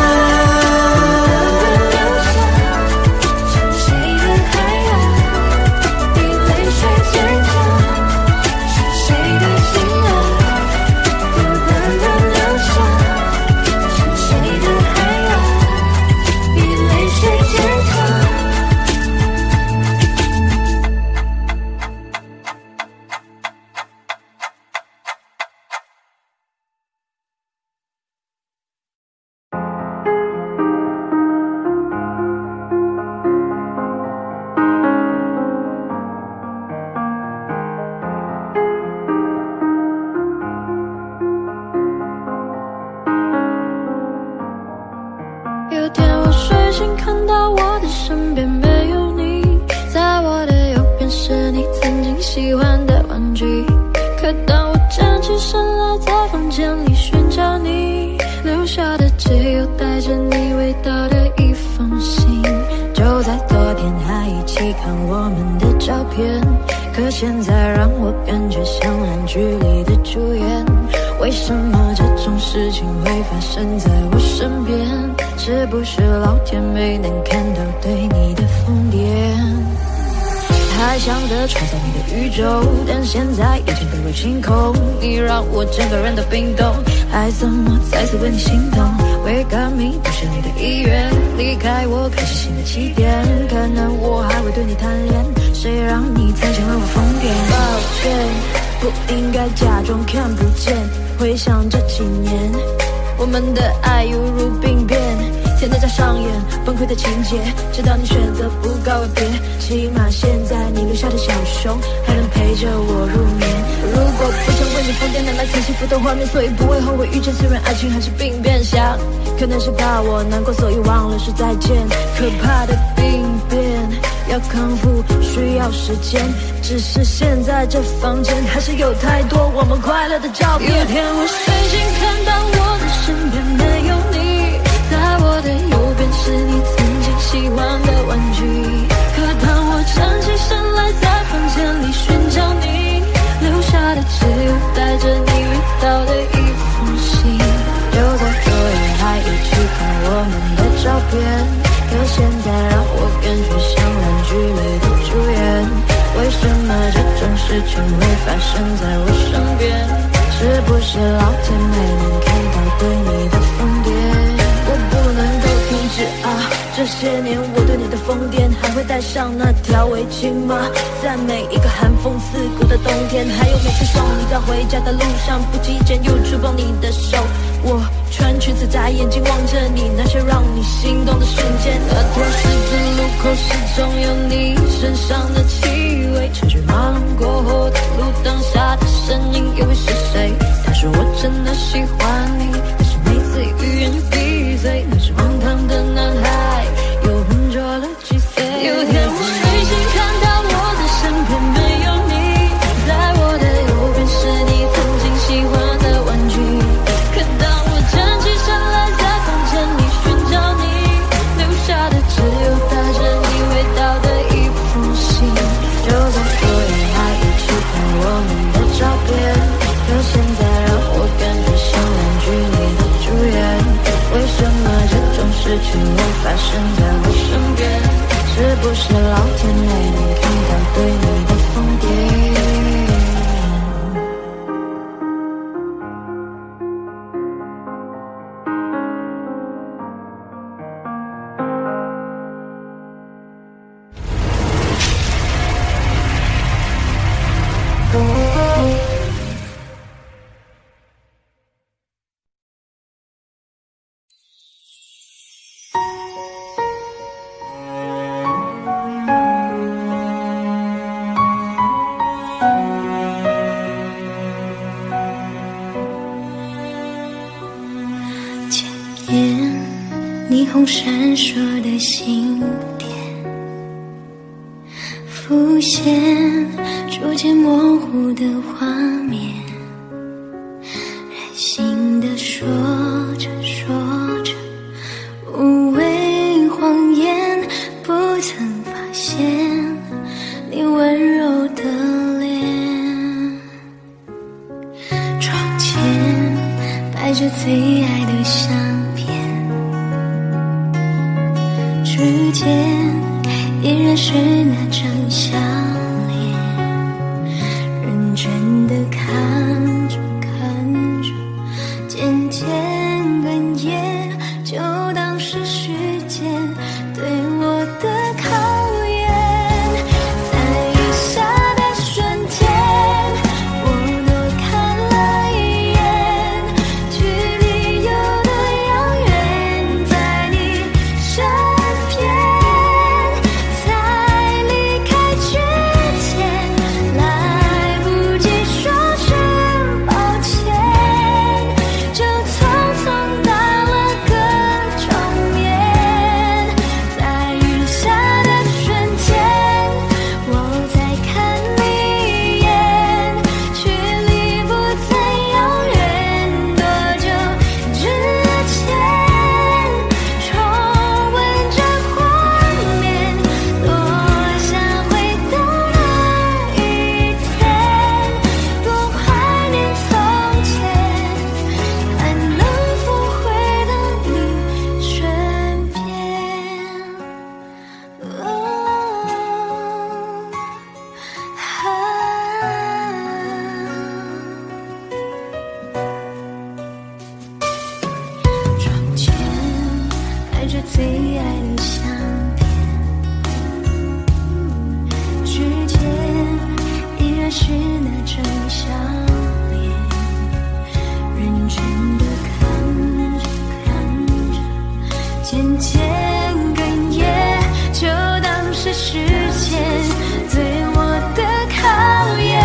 清空，你让我整个人都冰冻，还怎么再次为你心动？未感明不是你的意愿，离开我开始新的起点。可能我还会对你贪恋，谁让你曾经为我疯癫？抱歉，不应该假装看不见。回想这几年，我们的爱犹如病变，天天在上演崩溃的情节。直到你选择不告而别，起码现在你留下的小熊还能陪着我入眠。 如果不想为你疯癫，难道曾幸福的画面，所以不会后悔遇见。虽然爱情还是病变，想可能是怕我难过，所以忘了说再见。可怕的病变要康复需要时间，只是现在这房间还是有太多我们快乐的照片。有天我睡醒看到我的身边没有你，在我的右边是你曾经喜欢的玩具。可当我站起身来，在房间里寻找你。 留下的只有带着你味道的一封信，就在昨夜还一起看我们的照片，可现在让我变成像烂剧里的主演。为什么这种事情会发生在我身边？是不是老天没能看到对你的疯癫？ 啊！这些年我对你的疯癫，还会带上那条围巾吗？在每一个寒风刺骨的冬天，还有每次送你到回家的路上，不经意间又触碰你的手。我穿裙子眨眼睛望着你，那些让你心动的瞬间。那条十字路口始终有你身上的气味，车水马龙过后的路灯下的身影，又会是谁？他说我真的喜欢你，但是每次欲言又闭嘴，那是荒唐的男孩。事没发生在我身边，是不是老天没能看到对你的疯癫？霓虹闪烁的星点浮现，逐渐模糊的画面，任性的说着说着，无谓谎言，不曾发现你温柔的脸。窗前摆着最爱的相。时间依然是那张笑脸，认真的看着看着，渐渐哽咽，就当是时间对我的考验。在雨下的瞬间，我多看了一眼，距离有多遥远，在你身边。最爱的相片，指尖依然是那张笑脸，认真的看着看着，渐渐哽咽，就当是时间对我的考验。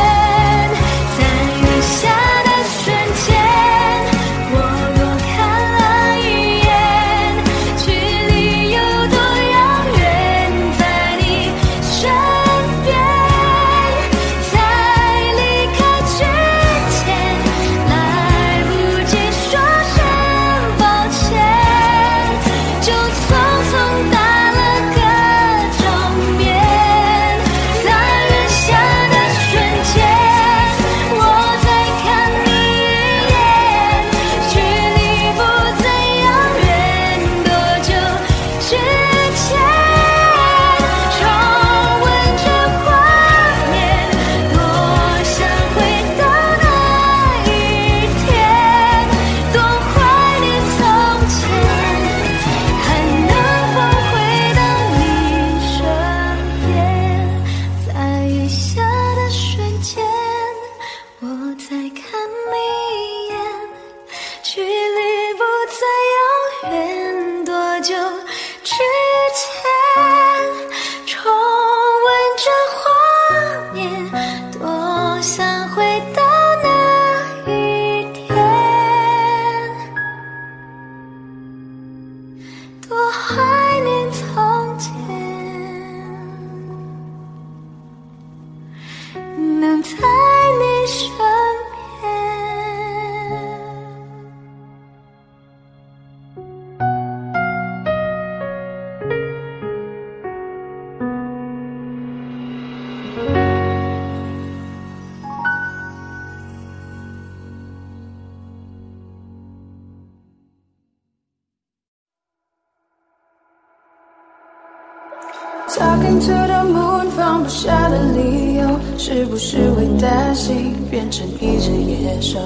Talking to the moon from the chandelier， 是不是会担心变成一只野兽？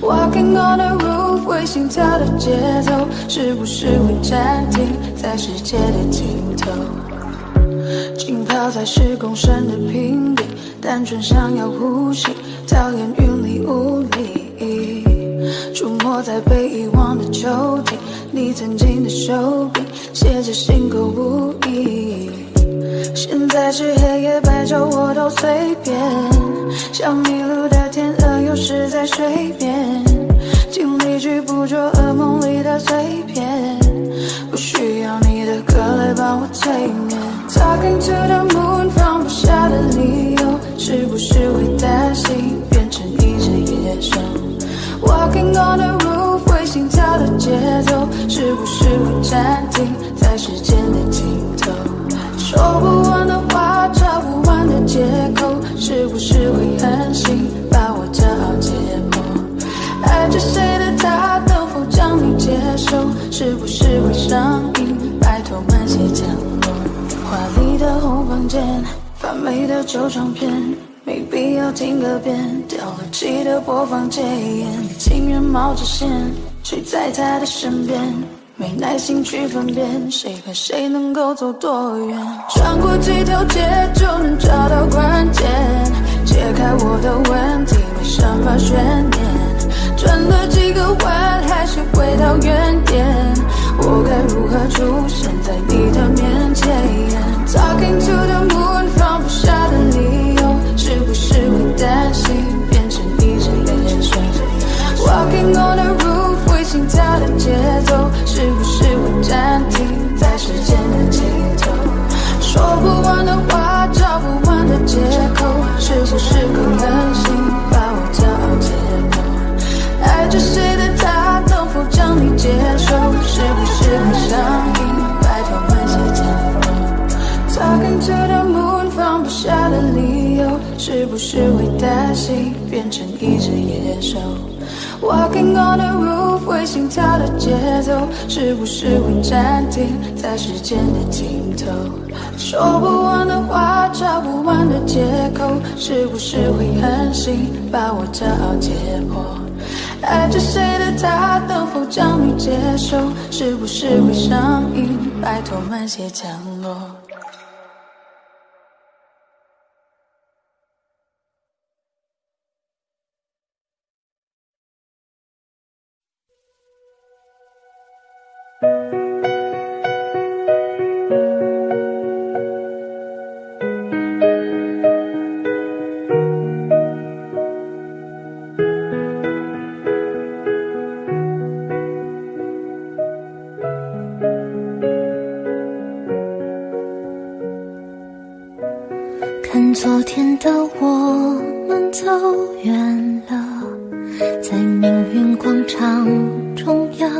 Walking on the roof， 会心跳的节奏，是不是会暂停在世界的尽头？浸泡在是共生的频率，单纯想要呼吸，讨厌云里雾里。触摸在被遗忘的抽屉，你曾经的手臂写着心口无意。现在是黑夜白昼我都随便，像迷路的天鹅游失在水面，尽力去捕捉噩梦里的碎片，不需要你的歌来帮我催眠。Talking to the moon， 放不下的理由，是不是会担心变成一只野兽？Walking on the roof， 会心跳的节奏，是不是会暂停在时间的尽头？说不完的话，找不完的借口，是不是会狠心把我骄傲解剖？爱着谁的他能否将你接受？是不是会上瘾？拜托慢些降落。华丽的红房间，发霉的旧唱片，没必要听个遍，掉了漆的播放戒烟，情人冒着险睡在他的身边，没耐心去分辨谁和谁能够走多远。穿过几条街就能找到关键，解开我的问题，没想法悬念，转了几个弯还是回到原点，我该如何出现在你的面前 ？Talking to the moon， 放不下的理由。是不是会担心变成一只野兽 ？Walking on the roof， 会心跳的节奏，是不是会暂停在时间的尽头？说不完的话，找不完的借口，是不是会狠心把我骄傲解剖？爱着谁的他能否将你接受？是不是会上瘾？拜托慢些降落。Talking to the moon， 放不下的理由。是不是会担心变成一只野兽 ？Walking on the roof， 会心跳的节奏，是不是会暂停在时间的尽头？说不完的话，找不完的借口，是不是会狠心把我骄傲解剖？爱着谁的他能否将你接受？是不是会上瘾？拜托慢些降落。昨天的我们走远了，在命运广场中央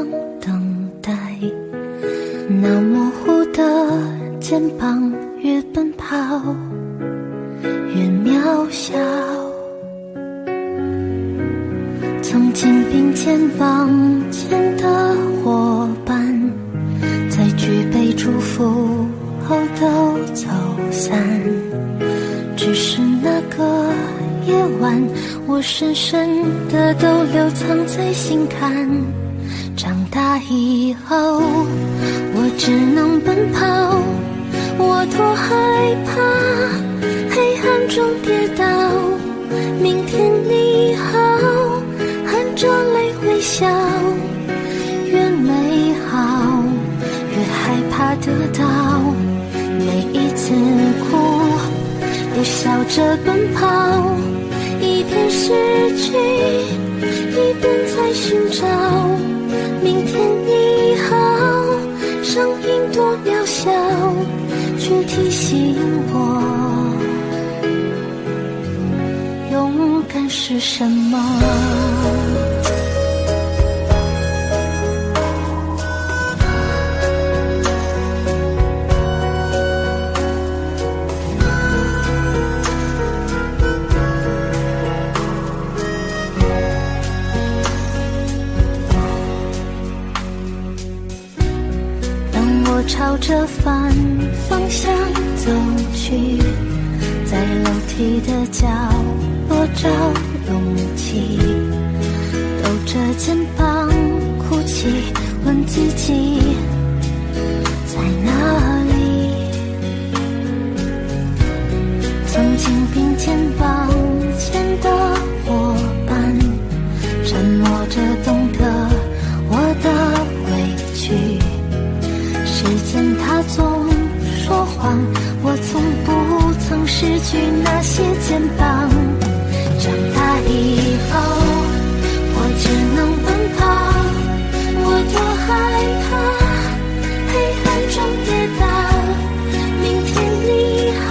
等待，那模糊的肩膀越奔跑越渺小，曾经并肩往前的伙伴，在举杯祝福后都走散，只是那个夜晚，我深深的都留藏在心坎。长大以后，我只能奔跑，我多害怕黑暗中跌倒。明天你好，含着泪微笑，越美好，越害怕得到。每一次哭。我笑着奔跑，一边失去，一边在寻找。明天你好，声音多渺小，却提醒我，勇敢是什么。朝着反方向走去，在楼梯的角落找勇气，抖着肩膀哭泣，问自己在哪里。曾经并肩往前的伙伴，沉默着懂得我的委屈。时间它总说谎，我从不曾失去那些肩膀。长大以后，我只能奔跑，我多害怕黑暗中跌倒。明天你好，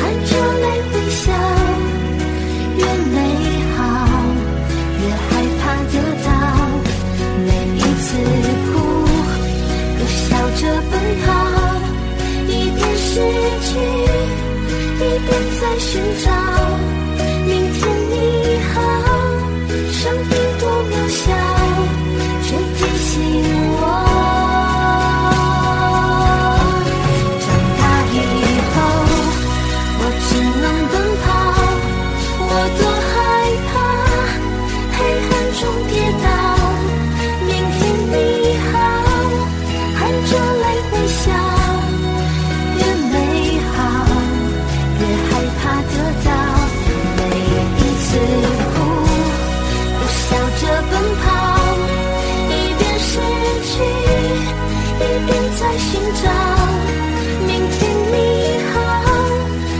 含着泪微笑，越美好越害怕得到。每一次哭笑着奔跑，一边失去，一边在寻找。明天你好，生命多渺小，却提醒我。长大以后，我只能奔跑，我多害怕黑暗中跌倒。含着泪微笑，越美好越害怕得到。每一次哭，我笑着奔跑，一边失去，一边在寻找。明天你好，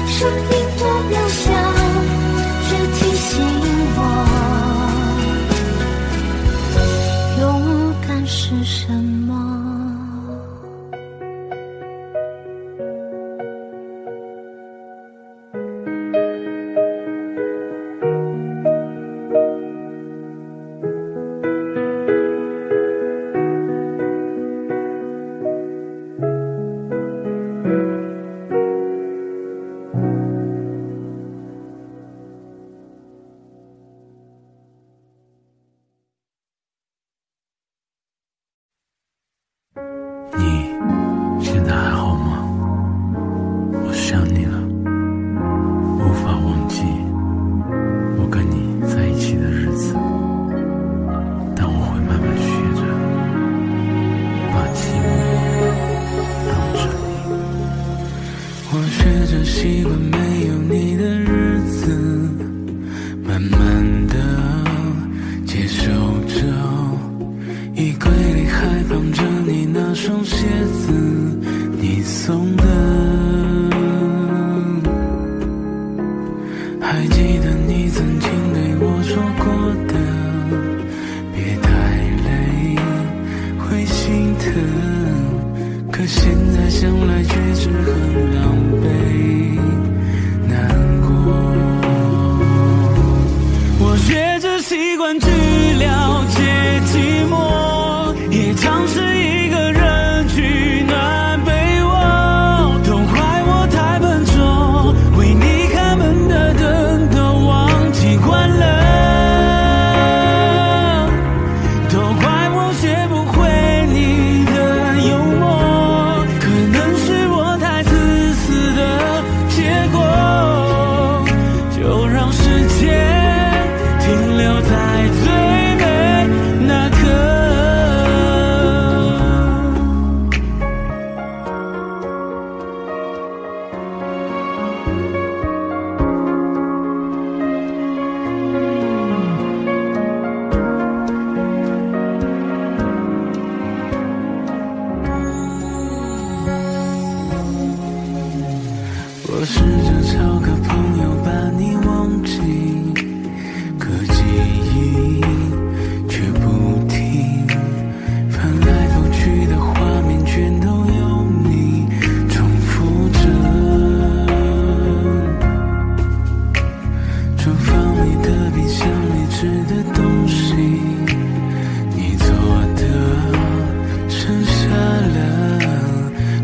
生命多渺小，却提醒我，勇敢是什么。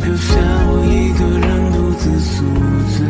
留下我一个人独自宿醉。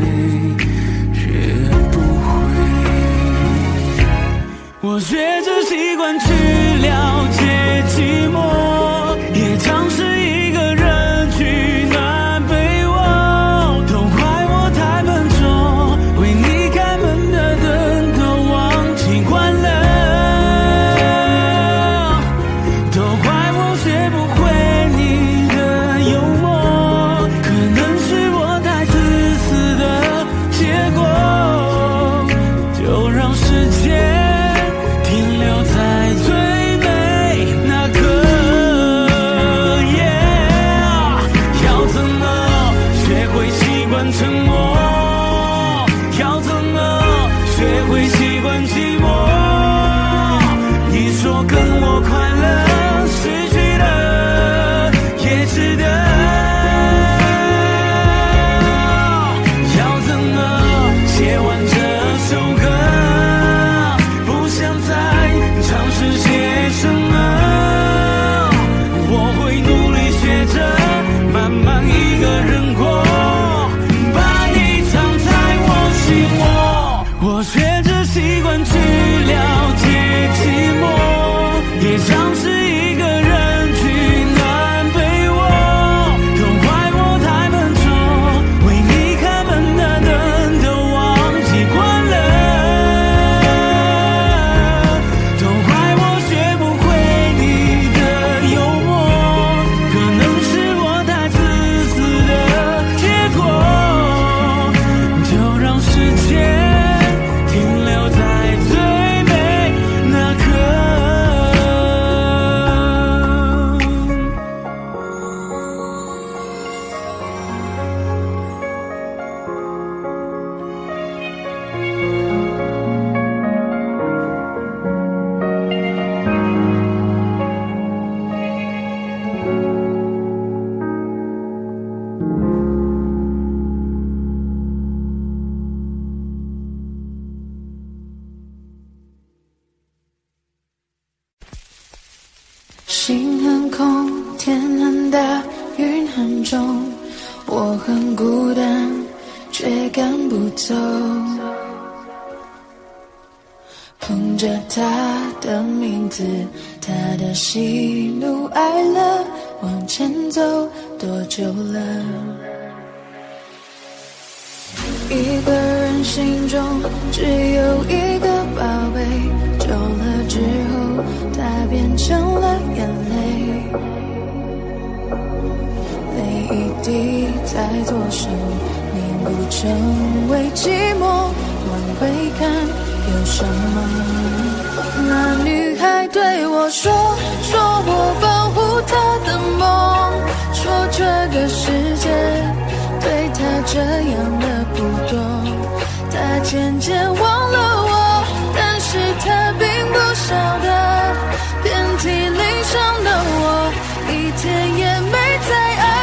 的云痕中，我很孤单，却赶不走。捧着他的名字，他的喜怒哀乐，往前走多久了？一个人心中只有一个宝贝，久了之后，它变成了眼泪。 泪一滴在左手，凝固成为寂寞。往回看，有什么？那女孩对我说，说我保护她的梦，说这个世界对她这样的不多。她渐渐忘了我，但是她并不晓得，遍体鳞伤的我，一天也没再爱。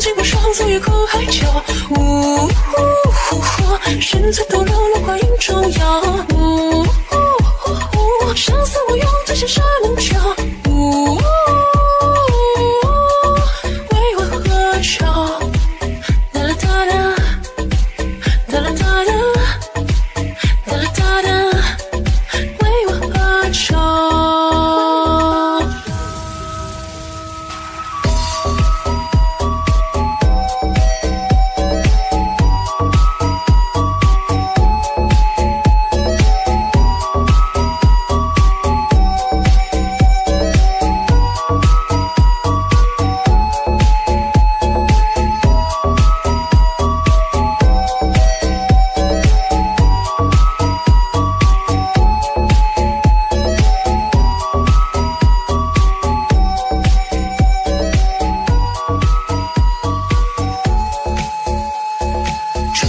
情不爽。风送月空海角，呜呼呼，身在斗楼落花影中摇，呜呼呼，生死无用，醉生杀能教，呜，为我喝酒，哒啦哒啦，哒啦哒啦，哒啦哒啦，为我喝酒。 经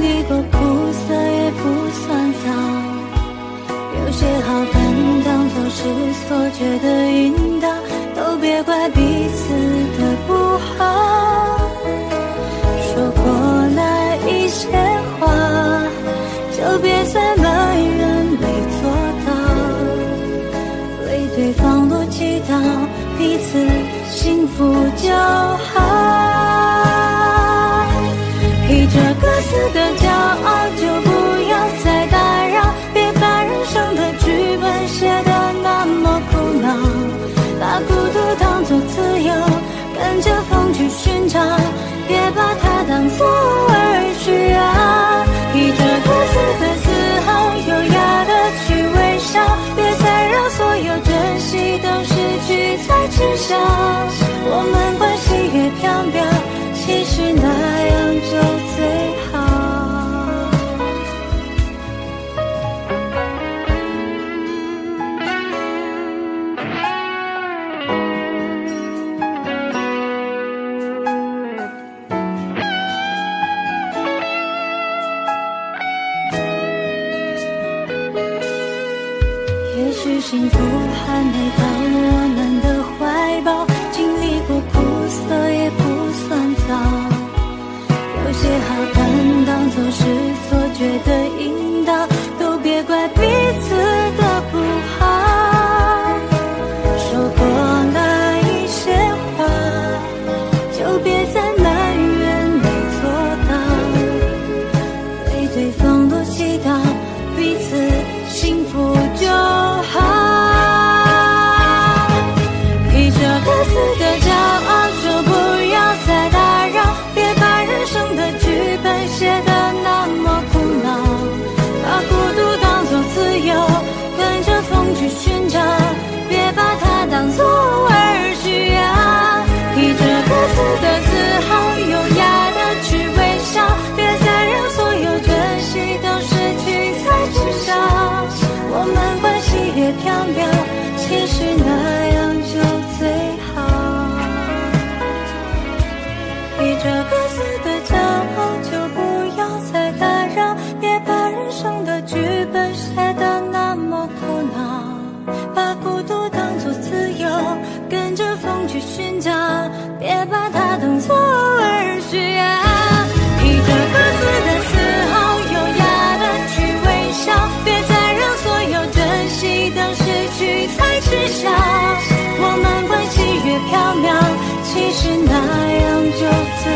历过苦涩也不算。这个死对骄傲，就不要再打扰，别把人生的剧本写得那么苦恼，把孤独当作自由，跟着风去寻找，别把它当作偶尔需要。披着各自的自豪，优雅的去微笑，别再让所有珍惜等失去才知晓，我们关系越缥缈，其实那样就最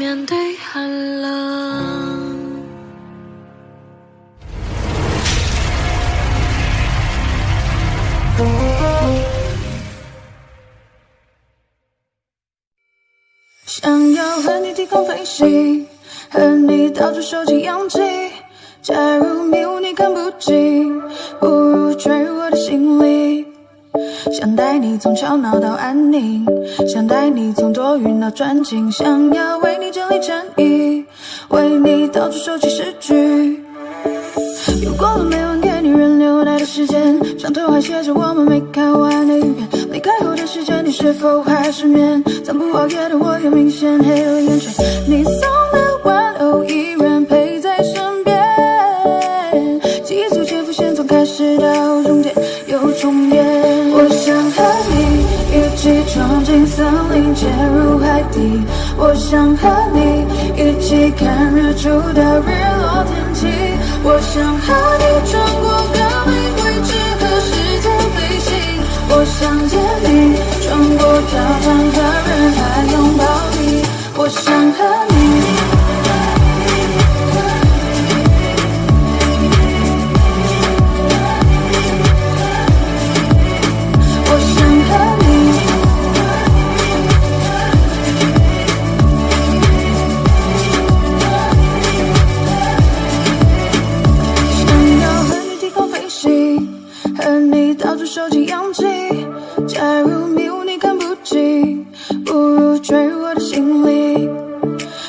面对寒冷。心，和你到处收集氧气。假如迷雾你看不清，不如坠入我的心里。想带你从吵闹到安宁，想带你从多云到专情，想要为你整理衬衣，为你到处收集诗句。又过了每晚给女人留奶的时间，伤痛还写着我们没看完的影片。 离开后的时间，你是否还失眠？暂不熬夜的我也明显黑了眼圈。你送的玩偶依然陪在身边，记忆逐渐浮现，从开始到终点又重演。我想和你一起闯进森林，潜入海底。我想和你一起看日出到日落天气。我想和你穿过高玫瑰枝和时间飞行。 我想见你，穿过跳转的人海拥抱你。我想和你，我想和你，想要和你低空飞行，和你到处收集氧气。 假如迷雾你看不清，不如坠入我的心里。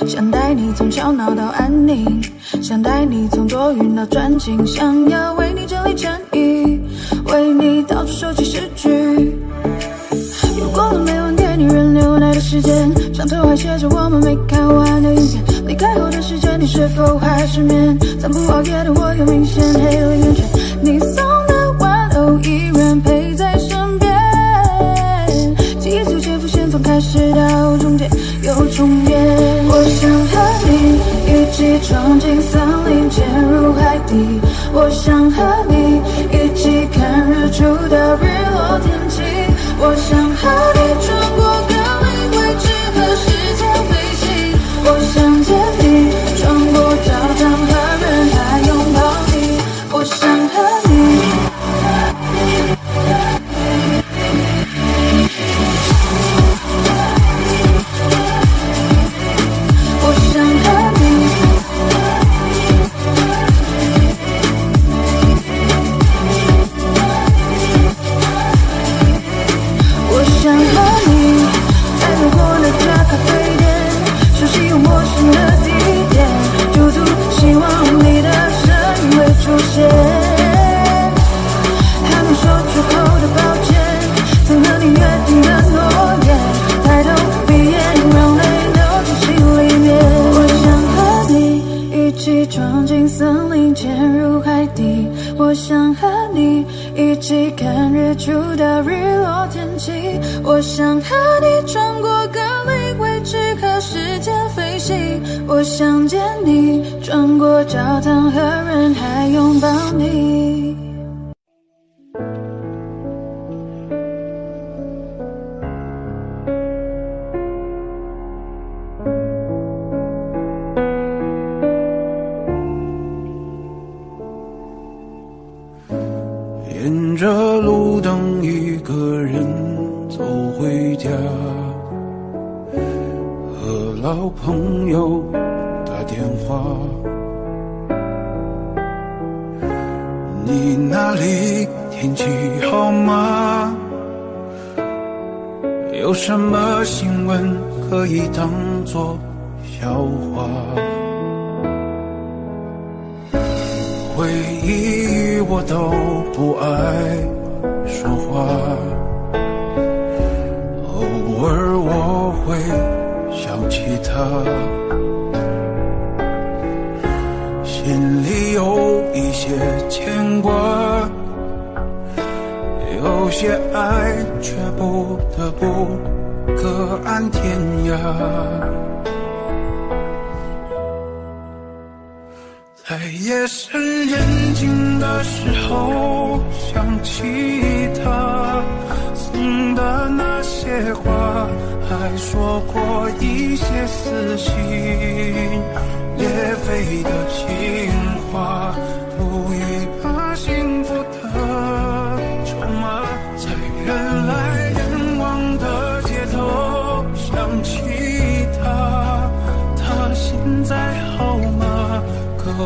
想带你从吵闹到安宁，想带你从多云到专情，想要为你整理衬衣，为你到处收集诗句。又过了每晚给女人留奶的时间，伤痛还写着我们没看完的影片。离开后的时间，你是否还失眠？暂不熬夜的我又明显黑了眼圈。你送的玩偶依然陪在身边。 从开始到终点又重演。我想和你一起闯进森林，潜入海底。我想和你一起看日出到日落天气。我想和你穿过高玫瑰枝和时间飞行。我想见你，穿过教堂和人海拥抱你。我想和你。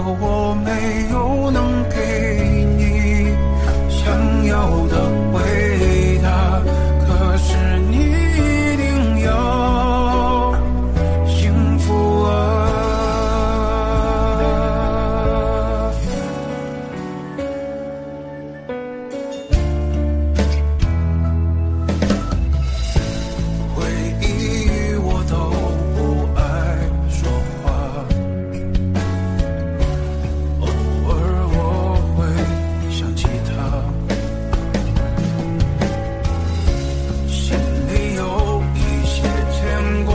我没有能给你想要的回答，可是你一定要幸福啊！回忆我都不爱说话，偶尔我会想起他，心里有一些牵挂，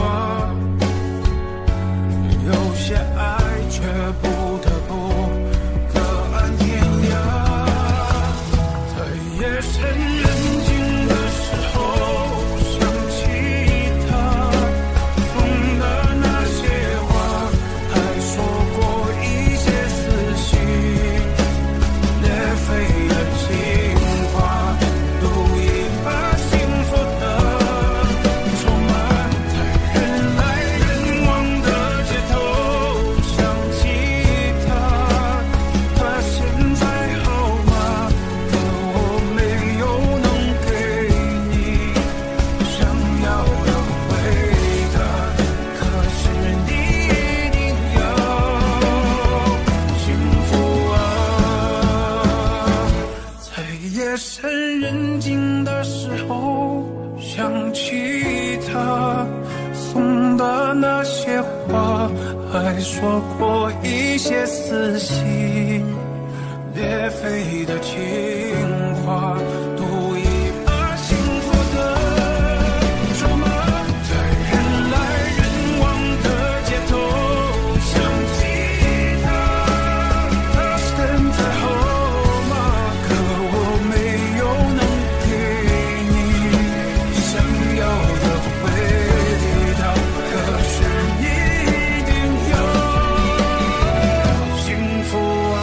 有些爱却不得不各安天涯。在夜深人静的时候想起他，风的那些话，还说过一些撕心裂肺的情话，赌一把幸福的筹码。在人来人往的街头想起他，他现在好吗？可我没有能给你想要的回答，可是你一定要幸福啊！在夜深人静的时候想起他，送的那些话，还说过一些撕心裂肺的情话，赌一把幸福的筹码。在人来人往的街头想起他，他现在好吗？可我没有能给你想要的回答，可是你一定要幸福啊！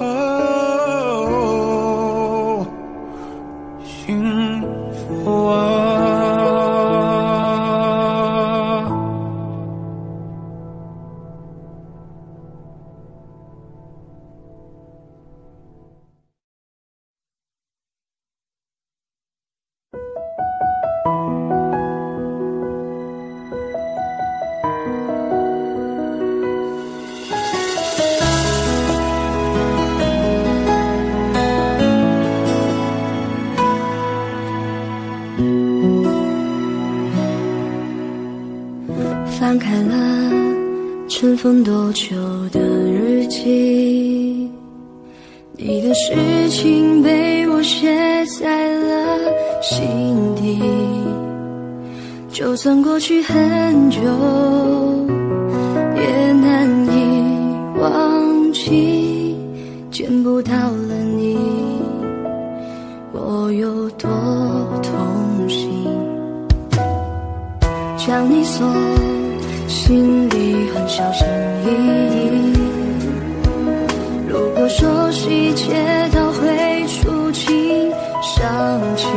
哦，幸福啊！翻开了尘封多久的日记，你的事情被我写在了心底。就算过去很久，也难以忘记，见不到了你，我有多痛心。将你锁心里很小心翼翼，路过熟悉街道会触景伤情，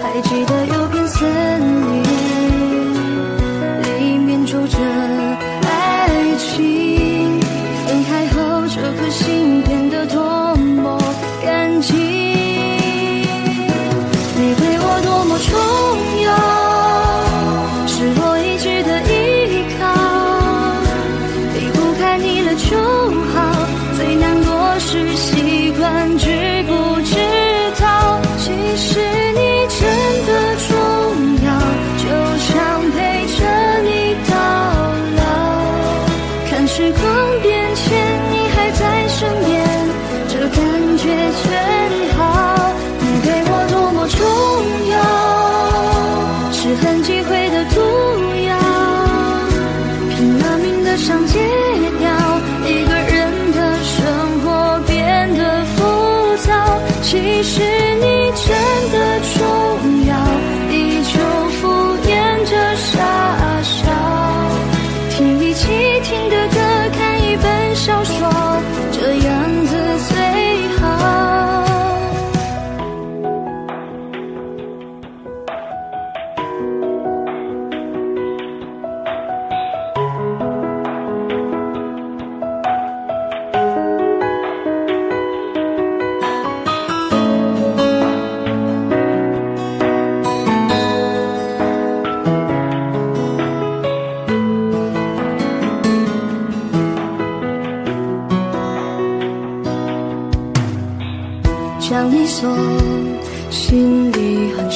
还记得有片森林，里面住着爱情，分开后这颗心变得多么干净，你对我多么重要，是我一直的依靠。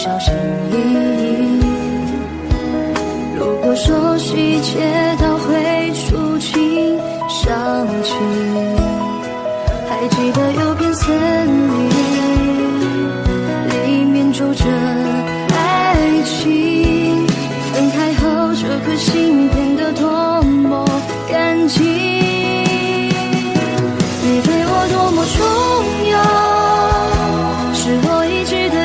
小心翼翼。如果熟悉街道会触景伤情，还记得右边森林里面住着爱情，分开后这颗心变得多么干净。你对我多么重要，你呢？还记得？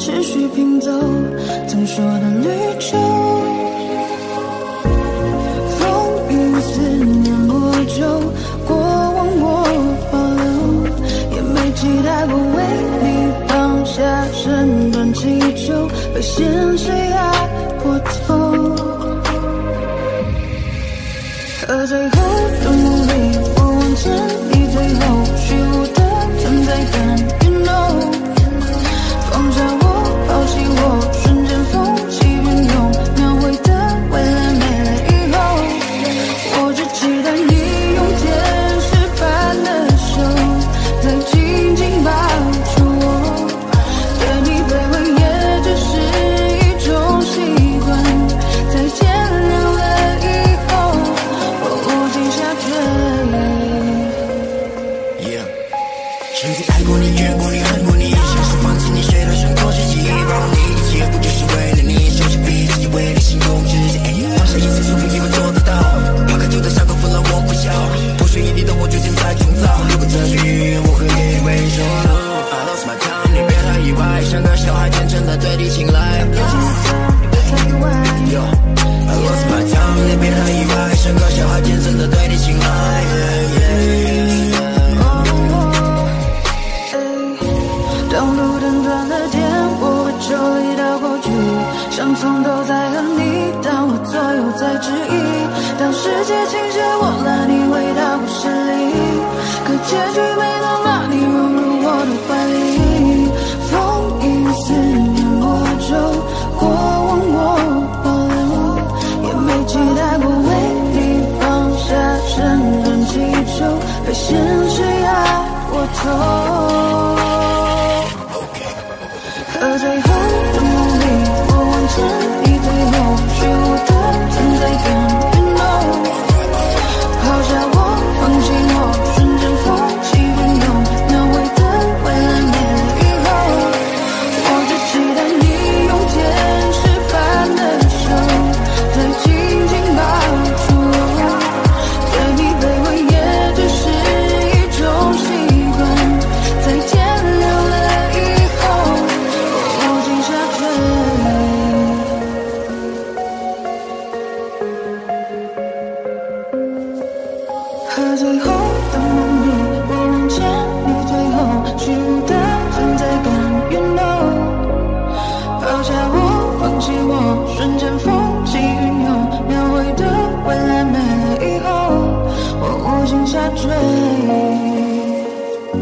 持续拼凑曾说的旅程，风云思念魔咒，过往我保留，也没期待过为你放下身段祈求，被现实压过头，可最后的努力我完成你最后虚无的存在感 ，You know。 放下我，抛弃我，瞬间风起云涌，描绘的未来没来以后，我只期待你用天使般的手，再紧紧抱住我。对你卑微也只是一种习惯，再见了以后，我无尽下坠。Yeah， 曾经爱过你，遇过你，恨过你，想是放弃你。 对你青睐，别太意外。I lost my time， 你别太意外，像个小孩天真的对你青睐。当路灯转了天，我被抽离到过去，像从头再和你，但我左右在质疑。当世界倾斜，我拉你回到故事里，可结局没能让你融入我的怀里。风影思念。 过往我保留，也没期待过为你放下身段祈求，被现实压过头。可最后的努力，我完成你最后虚无的存在感 ，You know， 抛下我，放弃我，瞬间风起云涌，描绘的未来没了以后，我只期待你。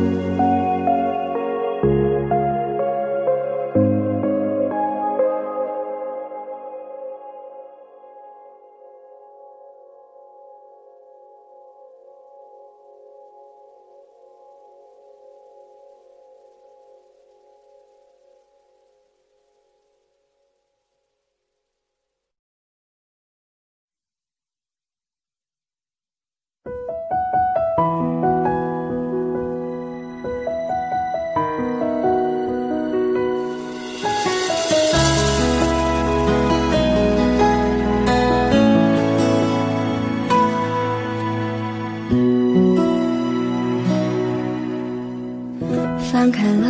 翻开了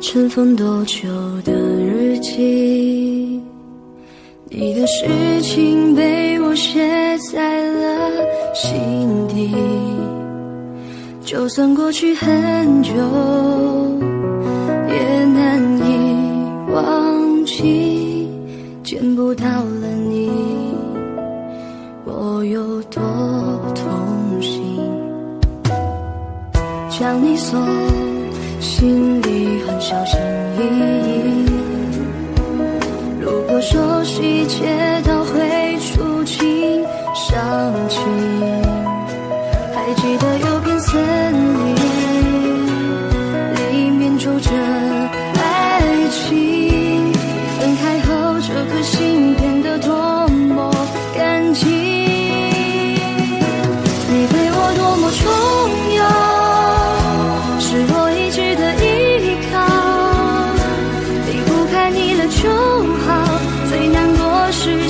尘封多久的日记，你的事情被我写在了心底。就算过去很久，也难以忘记。见不到了你，我有多痛心。将你锁。 心里很小心翼翼，路过熟悉街道会触景伤情，还记得有片森林，里面住着爱情。分开后，这颗心变得多么干净，你对我多么重要。 就好，最难过是。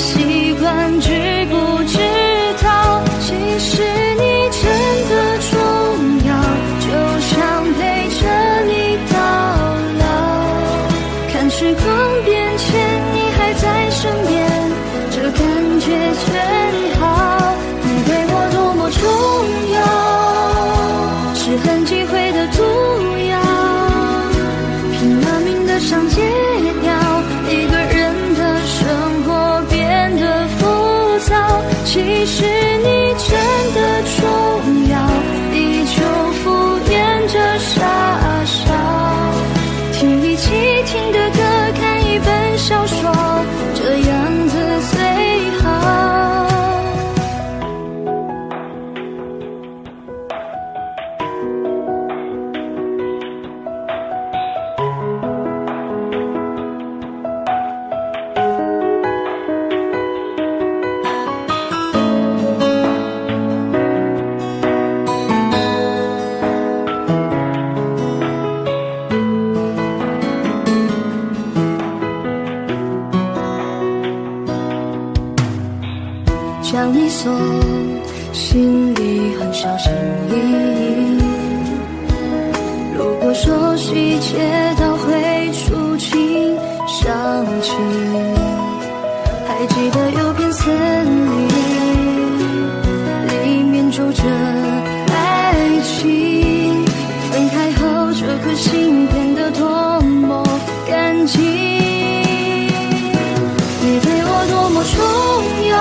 是你真的重要，依旧敷衍着傻笑。听一起听的歌，看一本小说，这样子最好。将你锁心里，很小心翼翼。如果熟悉街道会触景伤情，还记得有片森林，里面住着爱情。分开后，这颗心变得多么干净。你对我多么重要。